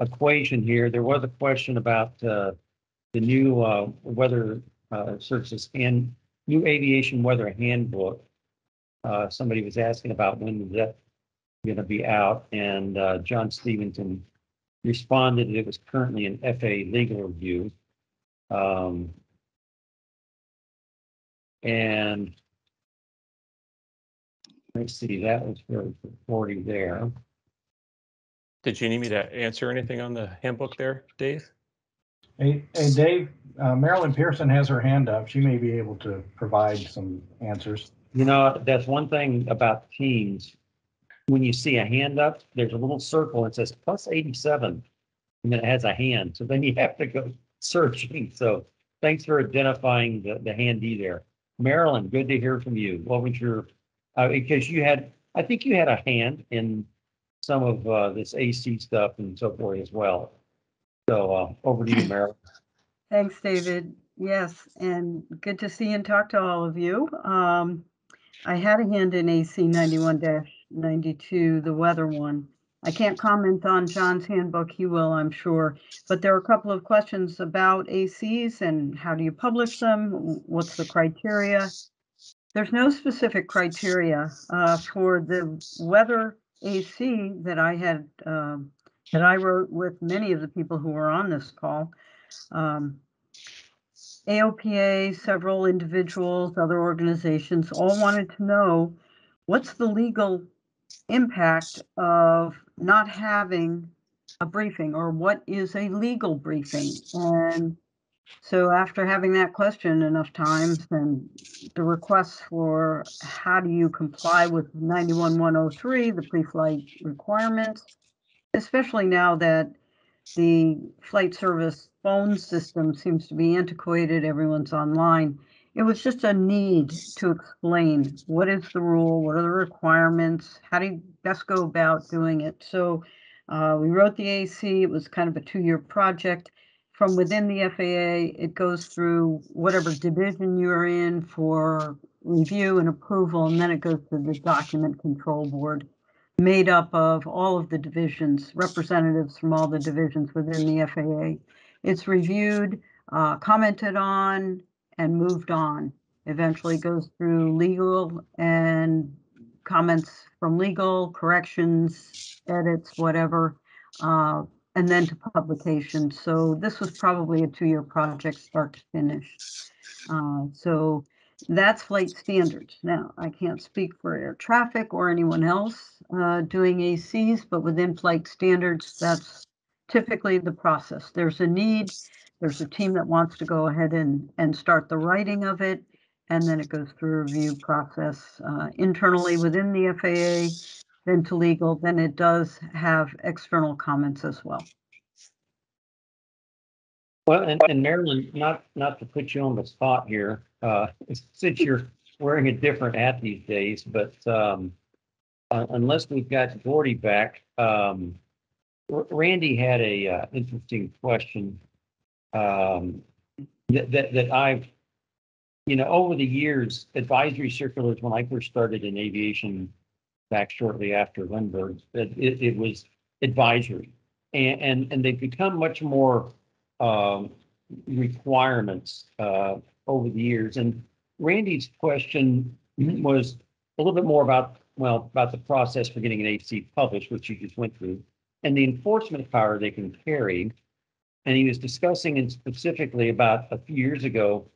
equation here. There was a question about the new weather services and new aviation weather handbook. Somebody was asking about when that's going to be out, and John Steventon responded that it was currently in FAA legal review. And let's see, that was for 40 there. Did you need me to answer anything on the handbook there, Dave? Hey Dave, Marilyn Pearson has her hand up. She may be able to provide some answers. You know, that's one thing about Teams. When you see a hand up, there's a little circle that says plus 87, and then it has a hand. So then you have to go searching. So thanks for identifying the handee there. Marilyn, good to hear from you. What was your, because you had, I think you had a hand in some of this AC stuff and so forth as well. So over to you, Marilyn. Thanks, David. Yes, and good to see and talk to all of you. I had a hand in AC 91-92, the weather one. I can't comment on John's handbook, he will, I'm sure, but there are a couple of questions about ACs and how do you publish them? What's the criteria? There's no specific criteria for the weather AC that I had, that I wrote with many of the people who were on this call. AOPA, several individuals, other organizations all wanted to know what's the legal impact of not having a briefing, or what is a legal briefing? And so after having that question enough times and the requests for how do you comply with 91-103, the pre-flight requirements, especially now that the flight service phone system seems to be antiquated, everyone's online, it was just a need to explain what is the rule, what are the requirements, how do you best go about doing it. So we wrote the AC, it was kind of a two-year project. From within the FAA, it goes through whatever division you're in for review and approval, and then it goes to the Document Control Board, made up of all of the divisions, representatives from all the divisions within the FAA. It's reviewed, commented on, and moved on. Eventually goes through legal and comments from legal, corrections, edits, whatever, and then to publication. So this was probably a two-year project, start to finish. So that's flight standards. Now, I can't speak for air traffic or anyone else doing ACs, but within flight standards, that's typically the process. There's a need. There's a team that wants to go ahead and start the writing of it, and then it goes through a review process internally within the FAA, then to legal, then it does have external comments as well. Well, and Marilyn, not to put you on the spot here, since you're wearing a different hat these days, but unless we've got Gordy back, Randy had a interesting question. That I've, you know, over the years, advisory circulars, when I first started in aviation back shortly after Lindbergh, it was advisory, and they've become much more requirements over the years. And Randy's question was a little bit more about the process for getting an AC published, which you just went through, and the enforcement power they can carry. And he was discussing, and specifically about a few years ago,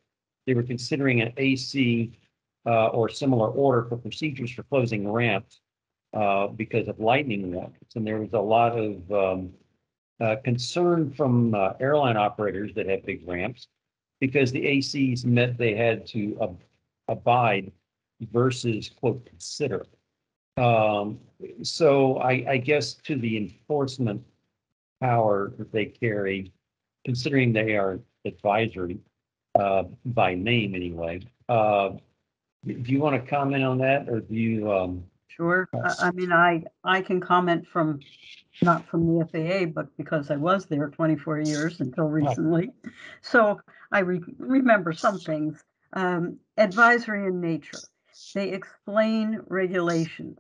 they were considering an AC or similar order for procedures for closing ramps because of lightning rockets. And there was a lot of concern from airline operators that have big ramps because the ACs meant they had to abide versus, quote, consider. So I guess to the enforcement power that they carry, considering they are advisory by name anyway. Do you want to comment on that, or do you? Sure. I mean, I can comment from, not from the FAA, but because I was there 24 years until recently. Right. So I remember some things. Advisory in nature. They explain regulations.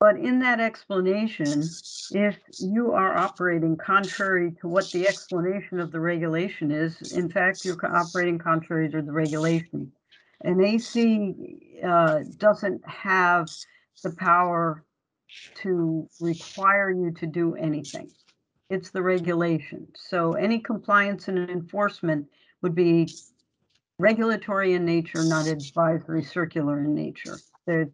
But in that explanation, if you are operating contrary to what the explanation of the regulation is, in fact, you're operating contrary to the regulation. An AC doesn't have the power to require you to do anything. It's the regulation. So any compliance and enforcement would be regulatory in nature, not advisory circular in nature. They're,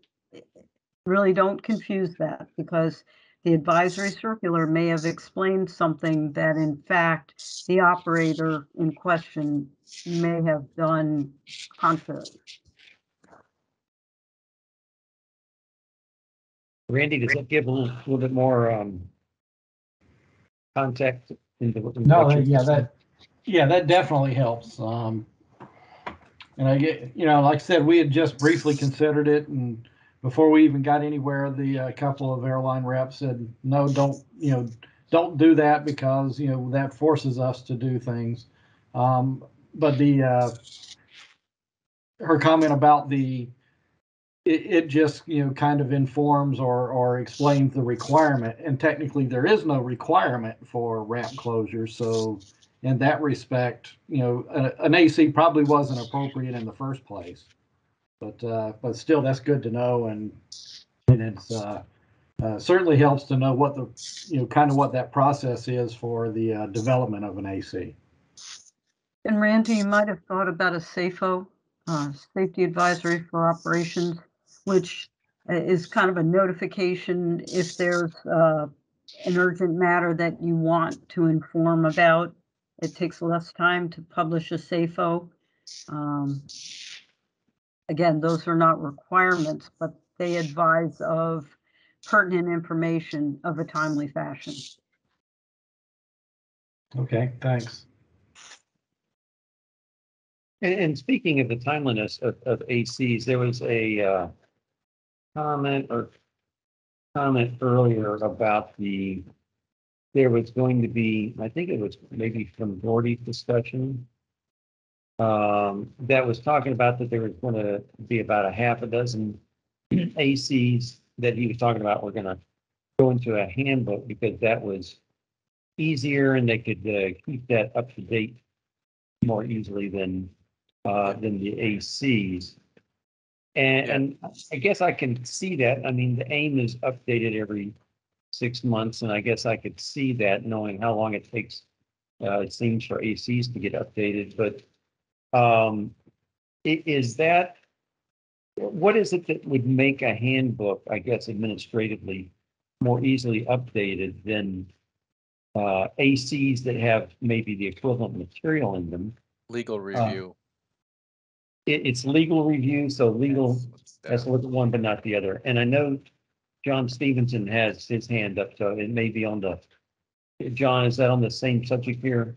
really don't confuse that, because the advisory circular may have explained something that, in fact, the operator in question may have done contrary. Randy, does that give a little bit more context into what? No, yeah, that definitely helps. And I get, you know, like I said, we had just briefly considered it, and before we even got anywhere, the couple of airline reps said, no, don't do that, because, you know, that forces us to do things. But her comment about the it just, you know, kind of informs or explains the requirement. And technically there is no requirement for ramp closure. So in that respect, you know, an AC probably wasn't appropriate in the first place. But still, that's good to know, and it's certainly helps to know what the, you know, kind of what that process is for the development of an AC. And Randy, you might have thought about a SAFO, Safety Advisory for Operations, which is kind of a notification if there's an urgent matter that you want to inform about. It takes less time to publish a SAFO. Again, those are not requirements, but they advise of pertinent information of a timely fashion. Okay, thanks. And speaking of the timeliness of ACs, there was a comment earlier about there was going to be, I think it was maybe from Gordy's discussion, that was talking about that there was going to be about a half a dozen ACs that he was talking about were going to go into a handbook because that was easier and they could keep that up to date more easily than the ACs. And I guess I can see that. I mean, the AIM is updated every 6 months, and I guess I could see that knowing how long it takes, it seems, for ACs to get updated. But is that, what is it that would make a handbook, I guess, administratively more easily updated than ACs that have maybe the equivalent material in them? Legal review. It's legal review, so legal has to look at one but not the other. And I know John Steventon has his hand up, so it may be on the, John, is that on the same subject here?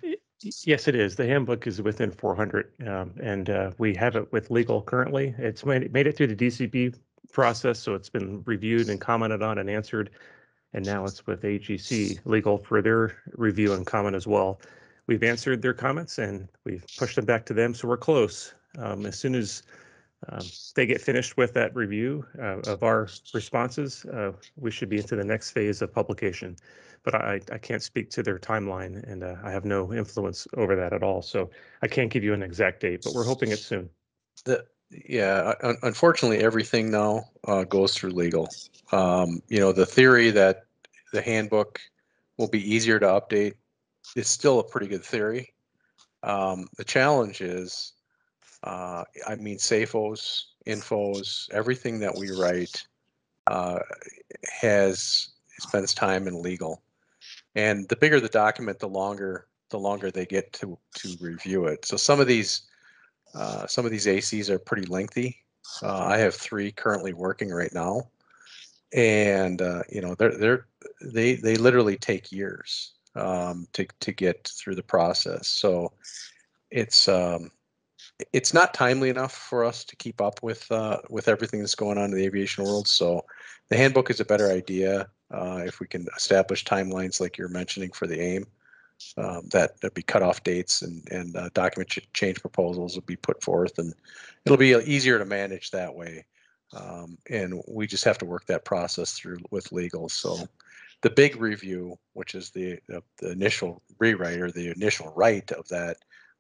Yes, it is. The handbook is within 400, and we have it with legal currently. It's made it through the DCB process, so it's been reviewed and commented on and answered, and now it's with AGC legal for their review and comment as well. We've answered their comments, and we've pushed them back to them, so we're close. As soon as they get finished with that review of our responses, we should be into the next phase of publication. But I can't speak to their timeline, and I have no influence over that at all. So I can't give you an exact date, but we're hoping it's soon. Yeah, unfortunately, everything now goes through legal. You know, the theory that the handbook will be easier to update is still a pretty good theory. The challenge is, I mean, SAFOs, infos, everything that we write spends time in legal. And the bigger the document, the longer they get to review it. So some of these ACs are pretty lengthy. I have 3 currently working right now, and you know, they literally take years to get through the process. So it's not timely enough for us to keep up with everything that's going on in the aviation world. So the handbook is a better idea. If we can establish timelines like you're mentioning for the AIM, that'd be cutoff dates and document change proposals would be put forth, and it'll be easier to manage that way. And we just have to work that process through with legal. So the big review, which is the initial rewrite or the initial write of that,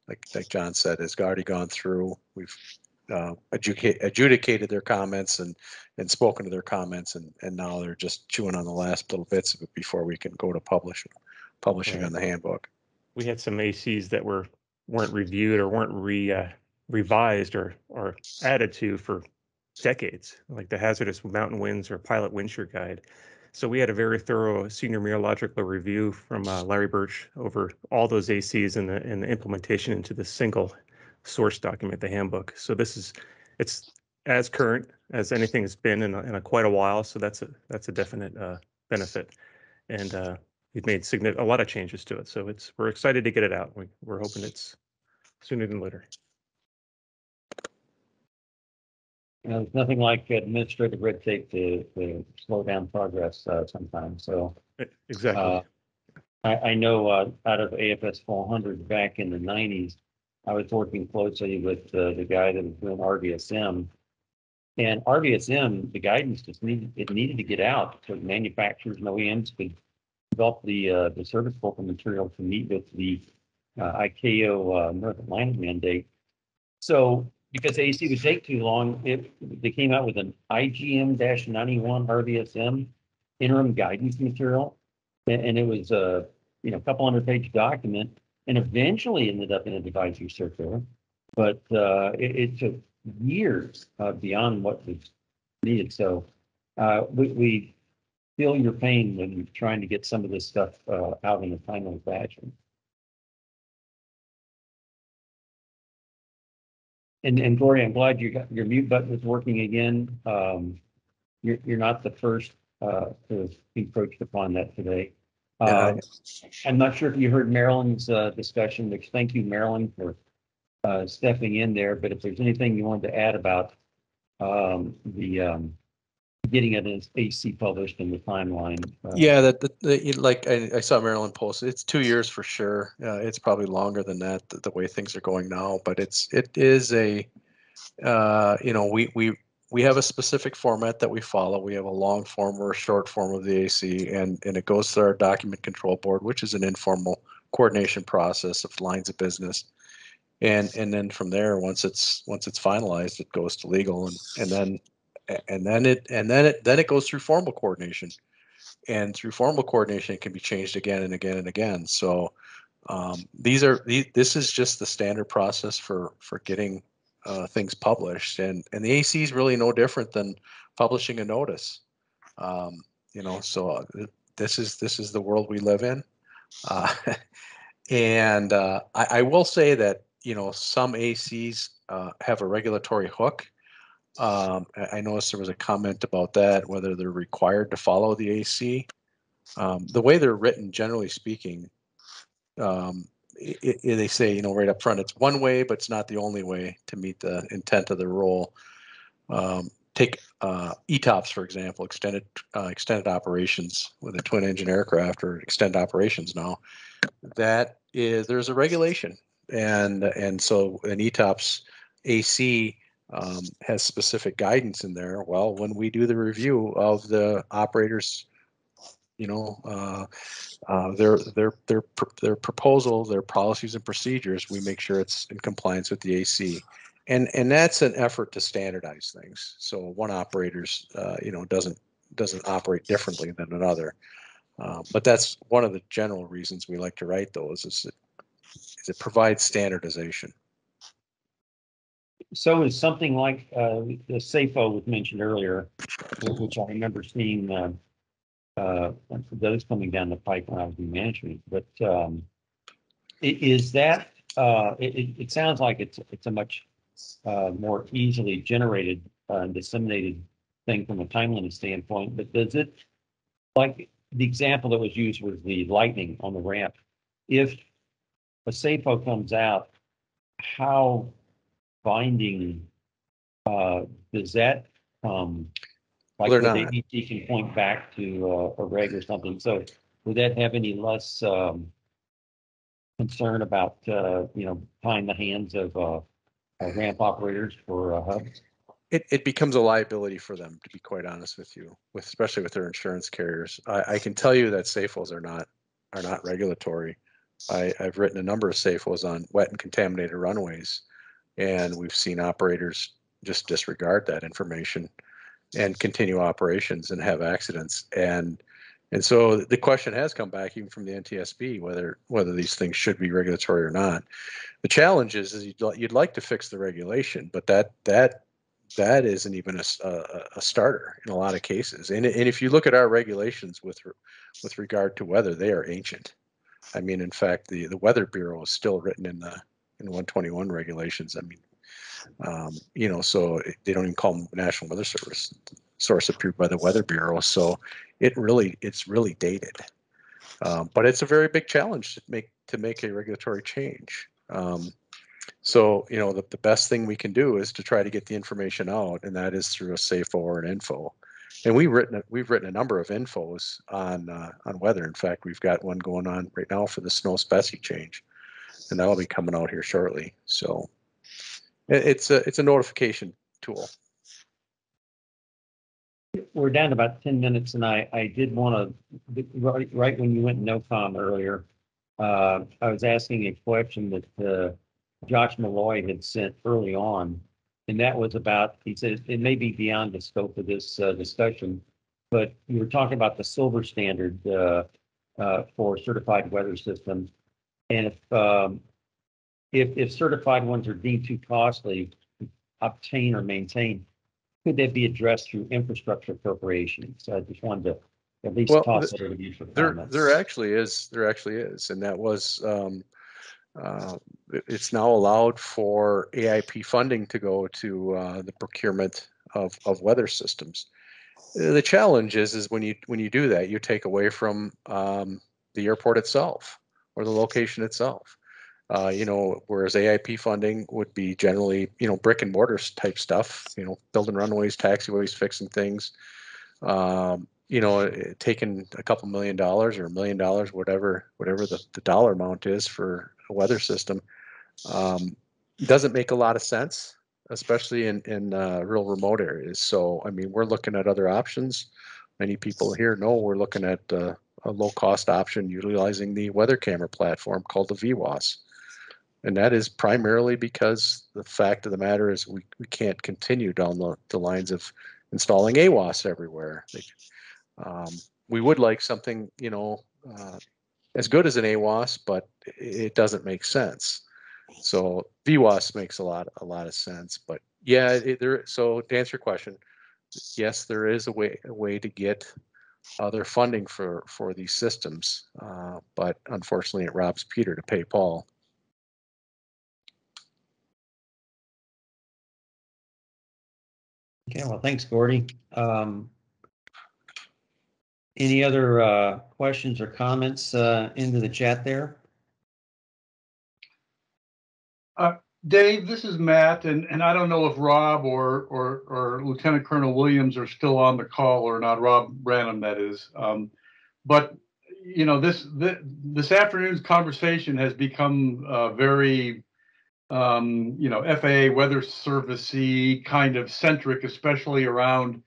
like John said, has already gone through. We've adjudicated their comments and spoken to their comments, and now they're just chewing on the last little bits of it before we can go to publishing right on the handbook. We had some ACs that weren't reviewed or weren't revised or added to for decades, like the hazardous mountain winds or pilot wind shear guide. So we had a very thorough senior meteorological review from Larry Birch over all those ACs and the implementation into the single source document, the handbook. So it's as current as anything has been in quite a while. So that's a definite benefit, and we've made a lot of changes to it. So we're excited to get it out. We're hoping it's sooner than later. You know, there's nothing like administrative red tape to slow down progress sometimes. So exactly, I know out of AFS-400 back in the 90s. I was working closely with the guy that was doing RVSM, And RVSM, the guidance just needed to get out so the manufacturers and OEMs could develop the serviceable material to meet with the ICAO North Atlantic mandate. So because AC would take too long, they came out with an IGM-91 RVSM interim guidance material, and it was a couple hundred page document, and eventually ended up in a advisory circular, but it took years beyond what was needed. So we feel your pain when you're trying to get some of this stuff out in a timely fashion. And Gloria, I'm glad you got your mute button was working again. You're not the first to be approached upon that today. I'm not sure if you heard Marilyn's discussion, which thank you, Marilyn, for stepping in there. But if there's anything you wanted to add about getting it as AC published in the timeline. Yeah, like I saw Marilyn post, it's 2 years for sure. It's probably longer than that, the way things are going now. But it is a, we have a specific format that we follow. We have a long form or a short form of the AC, and it goes through our document control board, which is an informal coordination process of lines of business. And then from there, once it's finalized, it goes to legal, and then it goes through formal coordination, and through formal coordination it can be changed again and again and again. So this is just the standard process for getting things published, and the AC is really no different than publishing a notice. So this is the world we live in, and I will say that some ACs have a regulatory hook. I noticed there was a comment about that, whether they're required to follow the AC. The way they're written, generally speaking, they say, right up front, it's one way, but it's not the only way to meet the intent of the rule. Take ETOPS, for example, extended operations with a twin engine aircraft, or extended operations now. There's a regulation, and so an ETOPS AC has specific guidance in there. Well, when we do the review of the operators, their proposal, their policies and procedures, we make sure it's in compliance with the AC, and that's an effort to standardize things. So one operator's doesn't operate differently than another. But that's one of the general reasons we like to write those, is it provides standardization. So is something like the SAFO was mentioned earlier, which I remember seeing those coming down the pipe when I was in management. But is that? It sounds like it's a much more easily generated and disseminated thing from a timeliness standpoint. But does it, like the example that was used was the lightning on the ramp? If a SAFO comes out, how binding does that like the ABT can point back to a reg or something? So would that have any less concern about tying the hands of ramp operators for hubs? It becomes a liability for them, to be quite honest with you, especially with their insurance carriers. I can tell you that SAFOs are not regulatory. I've written a number of SAFOs on wet and contaminated runways, and we've seen operators just disregard that information and continue operations and have accidents. And so the question has come back even from the NTSB whether these things should be regulatory or not. The challenge is you'd like to fix the regulation, but that isn't even a starter in a lot of cases. And if you look at our regulations with regard to weather, they are ancient. I mean, in fact, the Weather Bureau is still written in the 121 regulations. I mean, so they don't even call them National Weather Service, source approved by the Weather Bureau. So it's really dated. But it's a very big challenge to make a regulatory change. The best thing we can do is to try to get the information out, and that is through a SAFO or an info. And we've written a number of infos on weather. In fact, we've got one going on right now for the snow specie change, and that'll be coming out here shortly. So it's a notification tool. We're down to about 10 minutes, and I did want to, right when you went NOCOM earlier, I was asking a question that Josh Malloy had sent early on, and that was about, he said, it may be beyond the scope of this discussion, but you were talking about the silver standard for certified weather systems. And if certified ones are deemed too costly to obtain or maintain, could that be addressed through infrastructure appropriations? So I just wanted to at least toss it over to you for comments. There actually is, and that was it's now allowed for AIP funding to go to the procurement of weather systems. The challenge is when you do that, you take away from the airport itself or the location itself. You know, whereas AIP funding would be generally, you know, brick and mortar type stuff, you know, building runways, taxiways, fixing things, you know, taking a couple $1 million or $1 million, whatever the dollar amount is for a weather system, doesn't make a lot of sense, especially in real remote areas. So, I mean, we're looking at other options. Many people here know we're looking at a low cost option utilizing the weather camera platform called the VWAS. And that is primarily because the fact of the matter is we can't continue down the lines of installing AWOS everywhere. We would like something, you know, as good as an AWOS, but it doesn't make sense. So VWAS makes a lot of sense. But yeah, so to answer your question, yes, there is a way to get other funding for these systems, but unfortunately, it robs Peter to pay Paul. Okay, well, thanks, Gordy. Any other questions or comments into the chat there? Dave, this is Matt, and I don't know if Rob or Lieutenant Colonel Williams are still on the call or not. Rob Branham, that is. But you know, this afternoon's conversation has become very, you know, FAA Weather Service-y kind of centric, especially around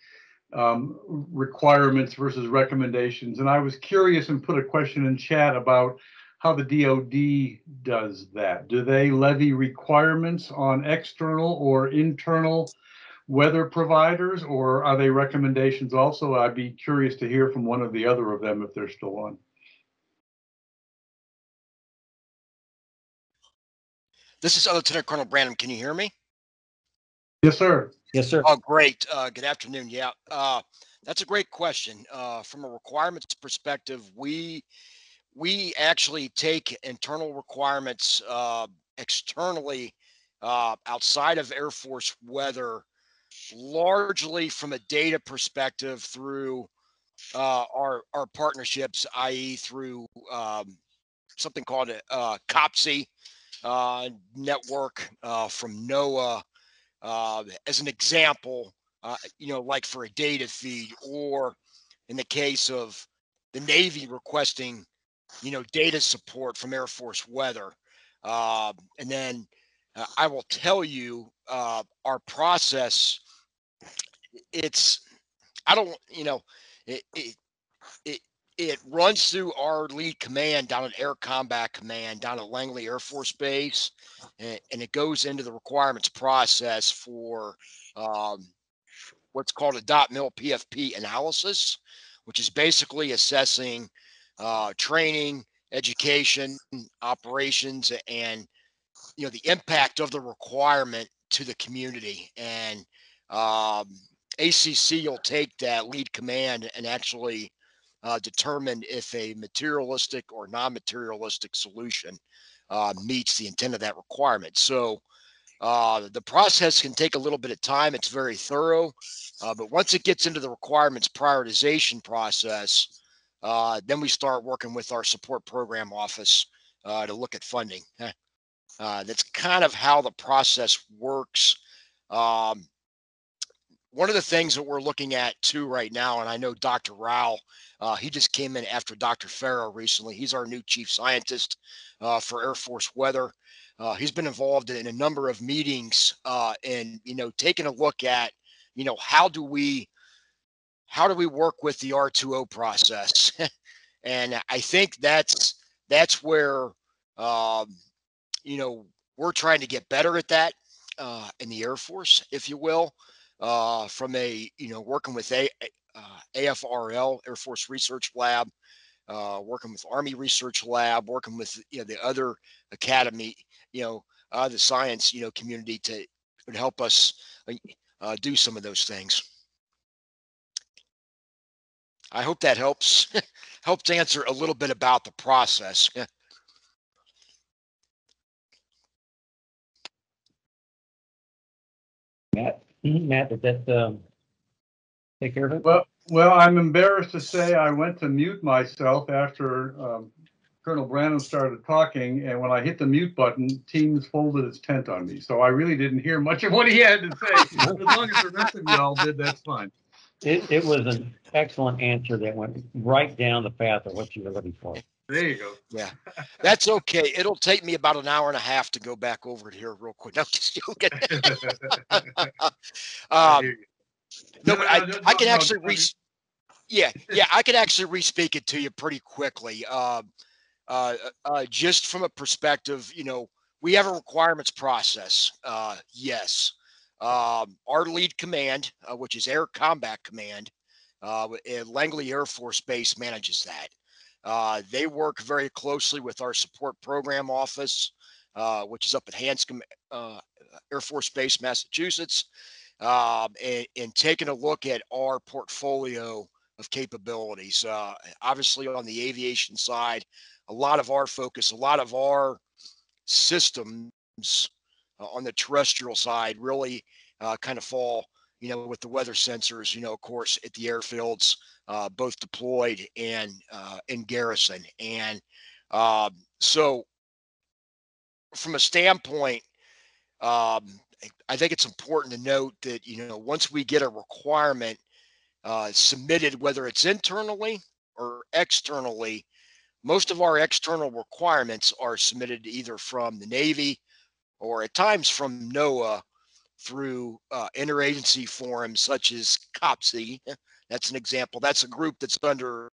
requirements versus recommendations. And I was curious and put a question in chat about how the DoD does that. Do they levy requirements on external or internal weather providers, or are they recommendations also? I'd be curious to hear from one or the other of them if they're still on. This is Lieutenant Colonel Branham. Can you hear me? Yes, sir. Yes, sir. Oh, great. Good afternoon. Yeah, that's a great question. From a requirements perspective, we actually take internal requirements externally outside of Air Force weather, largely from a data perspective through our partnerships, i.e. through something called a COPSI network from NOAA as an example, you know, like for a data feed, or in the case of the Navy requesting, you know, data support from Air Force weather. And then I will tell you our process, it runs through our lead command down at Air Combat Command down at Langley Air Force Base, and it goes into the requirements process for what's called a .mil PFP analysis, which is basically assessing training, education, operations, and, you know, the impact of the requirement to the community. And ACC will take that lead command and actually determine if a materialistic or non-materialistic solution meets the intent of that requirement. So the process can take a little bit of time. It's very thorough, but once it gets into the requirements prioritization process, then we start working with our support program office to look at funding. That's kind of how the process works. One of the things that we're looking at too right now, and I know Dr. Rao, he just came in after Dr. Farrow recently. He's our new chief scientist for Air Force Weather. He's been involved in a number of meetings and, you know, taking a look at, you know, how do we how do we work with the R2O process? And I think that's where, you know, we're trying to get better at that in the Air Force, if you will, from a, you know, working with AFRL, Air Force Research Lab, working with Army Research Lab, working with, you know, the other academy, you know, the science, you know, community to help us do some of those things. I hope that helps, helps answer a little bit about the process. Matt, did that take care of it? Well, I'm embarrassed to say I went to mute myself after Colonel Branham started talking, and when I hit the mute button, Teams folded its tent on me. So I really didn't hear much of what he had to say. As long as the rest of you all did, that's fine. It was an excellent answer that went right down the path of what you were looking for. There you go. Yeah, that's okay. It'll take me about an hour and a half to go back over it here real quick. No, just joking. No, I can actually I can actually re-speak it to you pretty quickly. Just from a perspective, you know, we have a requirements process. Yes. Our lead command, which is Air Combat Command, at Langley Air Force Base, manages that. They work very closely with our support program office, which is up at Hanscom Air Force Base, Massachusetts, and taking a look at our portfolio of capabilities. Obviously, on the aviation side, a lot of our focus, a lot of our systems on the terrestrial side really kind of fall, you know, with the weather sensors, you know, of course, at the airfields, both deployed and in garrison. And so from a standpoint, I think it's important to note that, you know, once we get a requirement submitted, whether it's internally or externally, most of our external requirements are submitted either from the Navy or at times from NOAA through interagency forums such as COPSI. That's an example. That's a group that's under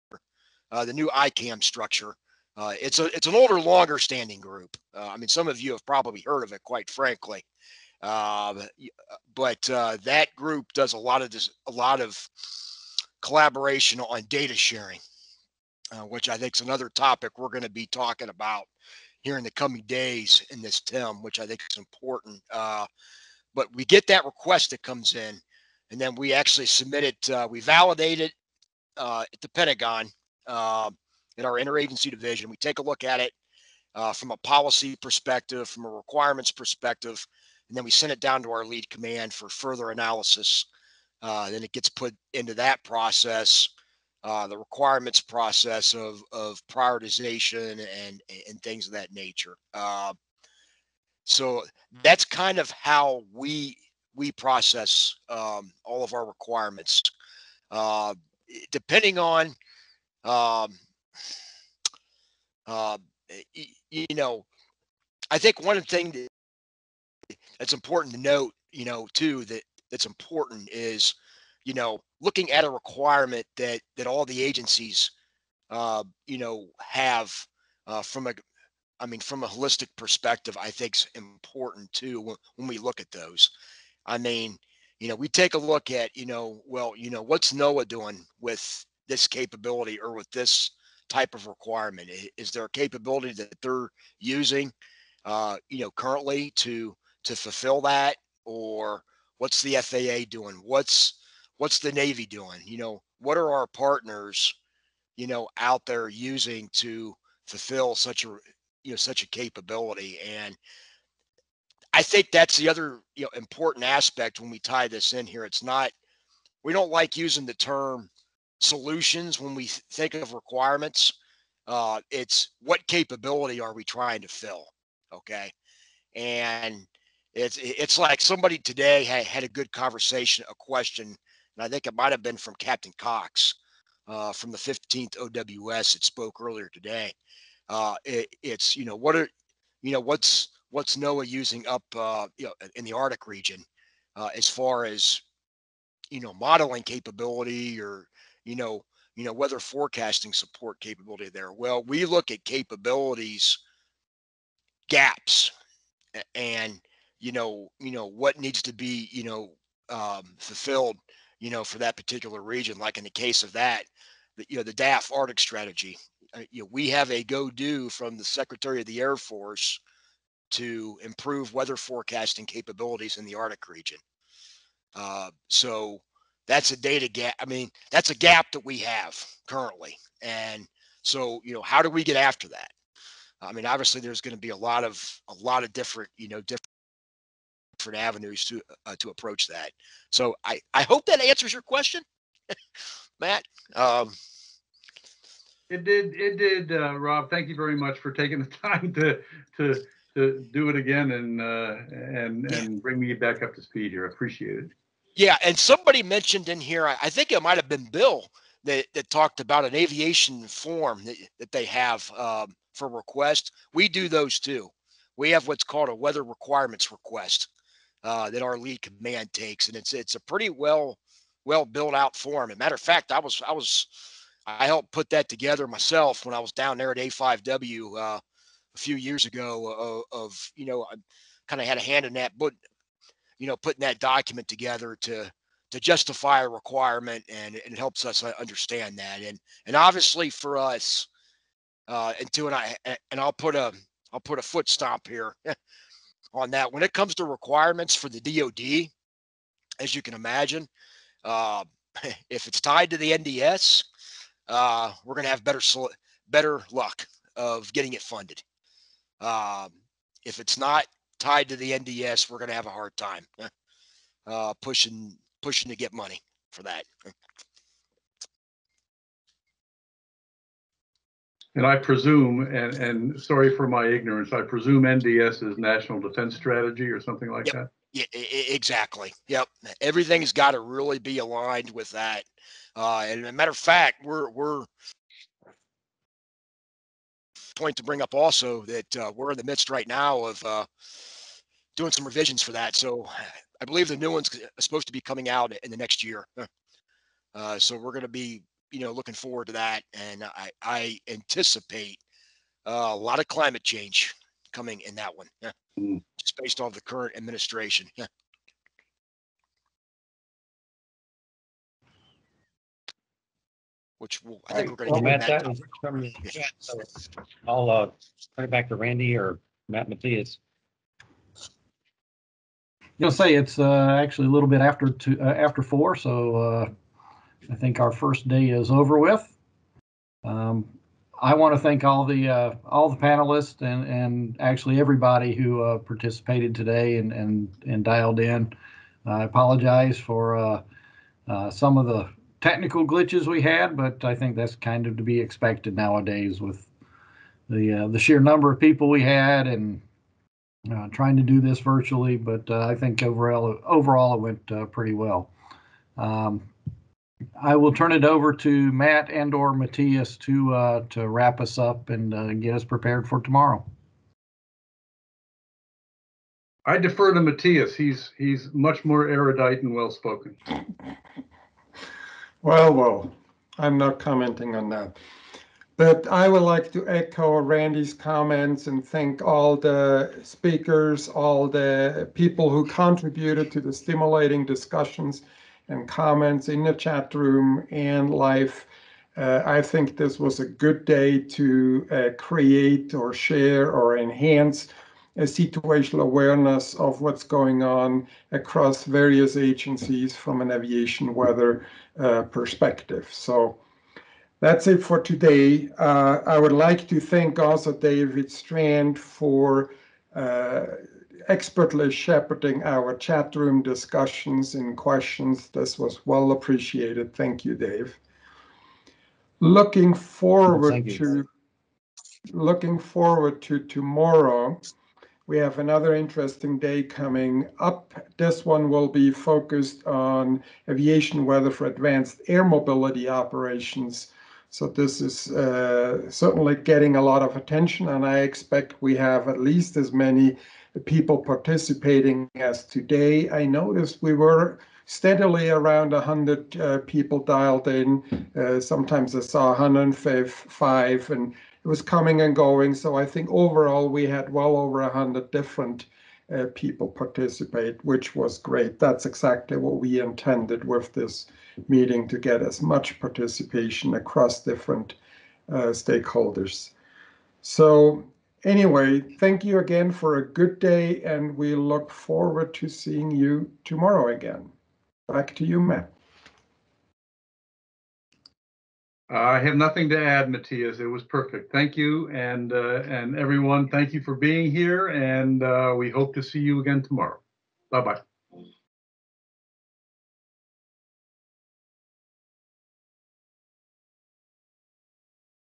the new ICAM structure. It's an older, longer standing group. I mean, some of you have probably heard of it, quite frankly. But that group does a lot of collaboration on data sharing, which I think is another topic we're going to be talking about here in the coming days in this TIM, which I think is important. But we get that request that comes in, and then we actually submit it. We validate it at the Pentagon in our interagency division. We take a look at it from a policy perspective, from a requirements perspective, and then we send it down to our lead command for further analysis. Then it gets put into that process. The requirements process of prioritization and things of that nature. So that's kind of how we process all of our requirements. Depending on, you know, I think one thing that's important to note, you know, too, that's important is, you know, looking at a requirement that all the agencies, you know, have from a holistic perspective, I think is important too when we look at those. I mean, you know, we take a look at, you know, well, you know, what's NOAA doing with this capability or with this type of requirement? Is there a capability that they're using, you know, currently to fulfill that, or what's the FAA doing? What's the Navy doing? You know, what are our partners, you know, out there using to fulfill such a, you know, such a capability? And I think that's the other, you know, important aspect when we tie this in here. It's not, we don't like using the term solutions when we think of requirements. It's what capability are we trying to fill? Okay. And it's like somebody today had a good conversation, a question, and I think it might have been from Captain Cox from the 15th OWS that spoke earlier today. It's, you know, what are, you know, what's NOAA using up, you know, in the Arctic region as far as, modeling capability or, weather forecasting support capability there. Well, we look at capabilities gaps and, what needs to be, fulfilled, for that particular region. Like in the case of that, the DAF Arctic strategy, we have a go-do from the Secretary of the Air Force to improve weather forecasting capabilities in the Arctic region. So that's a data gap. I mean, that's a gap that we have currently. And so, how do we get after that? I mean, obviously there's going to be a lot of different, different avenues to approach that. So I hope that answers your question, Matt. It did, Rob. Thank you very much for taking the time to do it again and bring me back up to speed here. I appreciate it. Yeah, and somebody mentioned in here, I think it might have been Bill that talked about an aviation form that they have for request. We do those too. We have what's called a weather requirements request that our lead command takes, and it's a pretty well built out form. As a matter of fact, I helped put that together myself when I was down there at A5W a few years ago. I kind of had a hand in that, but putting that document together to justify a requirement, and it helps us understand that. And obviously for us, I'll put a foot stomp here on that. When it comes to requirements for the DoD, as you can imagine, if it's tied to the NDS, we're going to have better luck of getting it funded. If it's not tied to the NDS, we're going to have a hard time pushing to get money for that. And I presume, and sorry for my ignorance, I presume NDS is National Defense Strategy or something like that? Yeah, exactly. Yep. Everything's got to really be aligned with that. And as a matter of fact, we're point to bring up also that we're in the midst right now of doing some revisions for that. So I believe the new one's supposed to be coming out in the next year. So we're going to be, looking forward to that. And I anticipate a lot of climate change coming in that one, just based off the current administration. Which I think we're going to get Matt, that from the chat, so I'll turn it back to Randy or Matt Mathias. You'll say it's actually a little bit after after 4, so I think our first day is over with. I want to thank all the panelists and actually everybody who participated today and dialed in. I apologize for some of the technical glitches we had, but I think that's kind of to be expected nowadays with the sheer number of people we had and trying to do this virtually. But I think overall it went pretty well. I will turn it over to Matt and/or Matthias to wrap us up and get us prepared for tomorrow. I defer to Matthias. He's much more erudite and well spoken. Well, I'm not commenting on that. But I would like to echo Randy's comments and thank all the speakers, all the people who contributed to the stimulating discussions and comments in the chat room and live. I think this was a good day to create or share or enhance a situational awareness of what's going on across various agencies from an aviation weather perspective. So that's it for today. I would like to thank also David Strand for expertly shepherding our chat room discussions and questions. This was well appreciated. Thank you, Dave. Looking forward to tomorrow. We have another interesting day coming up. This one will be focused on aviation weather for advanced air mobility operations. So this is certainly getting a lot of attention, and I expect we have at least as many people participating as today. I noticed we were steadily around 100 people dialed in. Sometimes I saw 105, and it was coming and going. So I think overall we had well over 100 different people participate, which was great. That's exactly what we intended with this meeting, to get as much participation across different stakeholders. So anyway, thank you again for a good day, and we look forward to seeing you tomorrow again. Back to you, Matt. I have nothing to add, Matthias. It was perfect. Thank you, and everyone, thank you for being here, and we hope to see you again tomorrow. Bye-bye.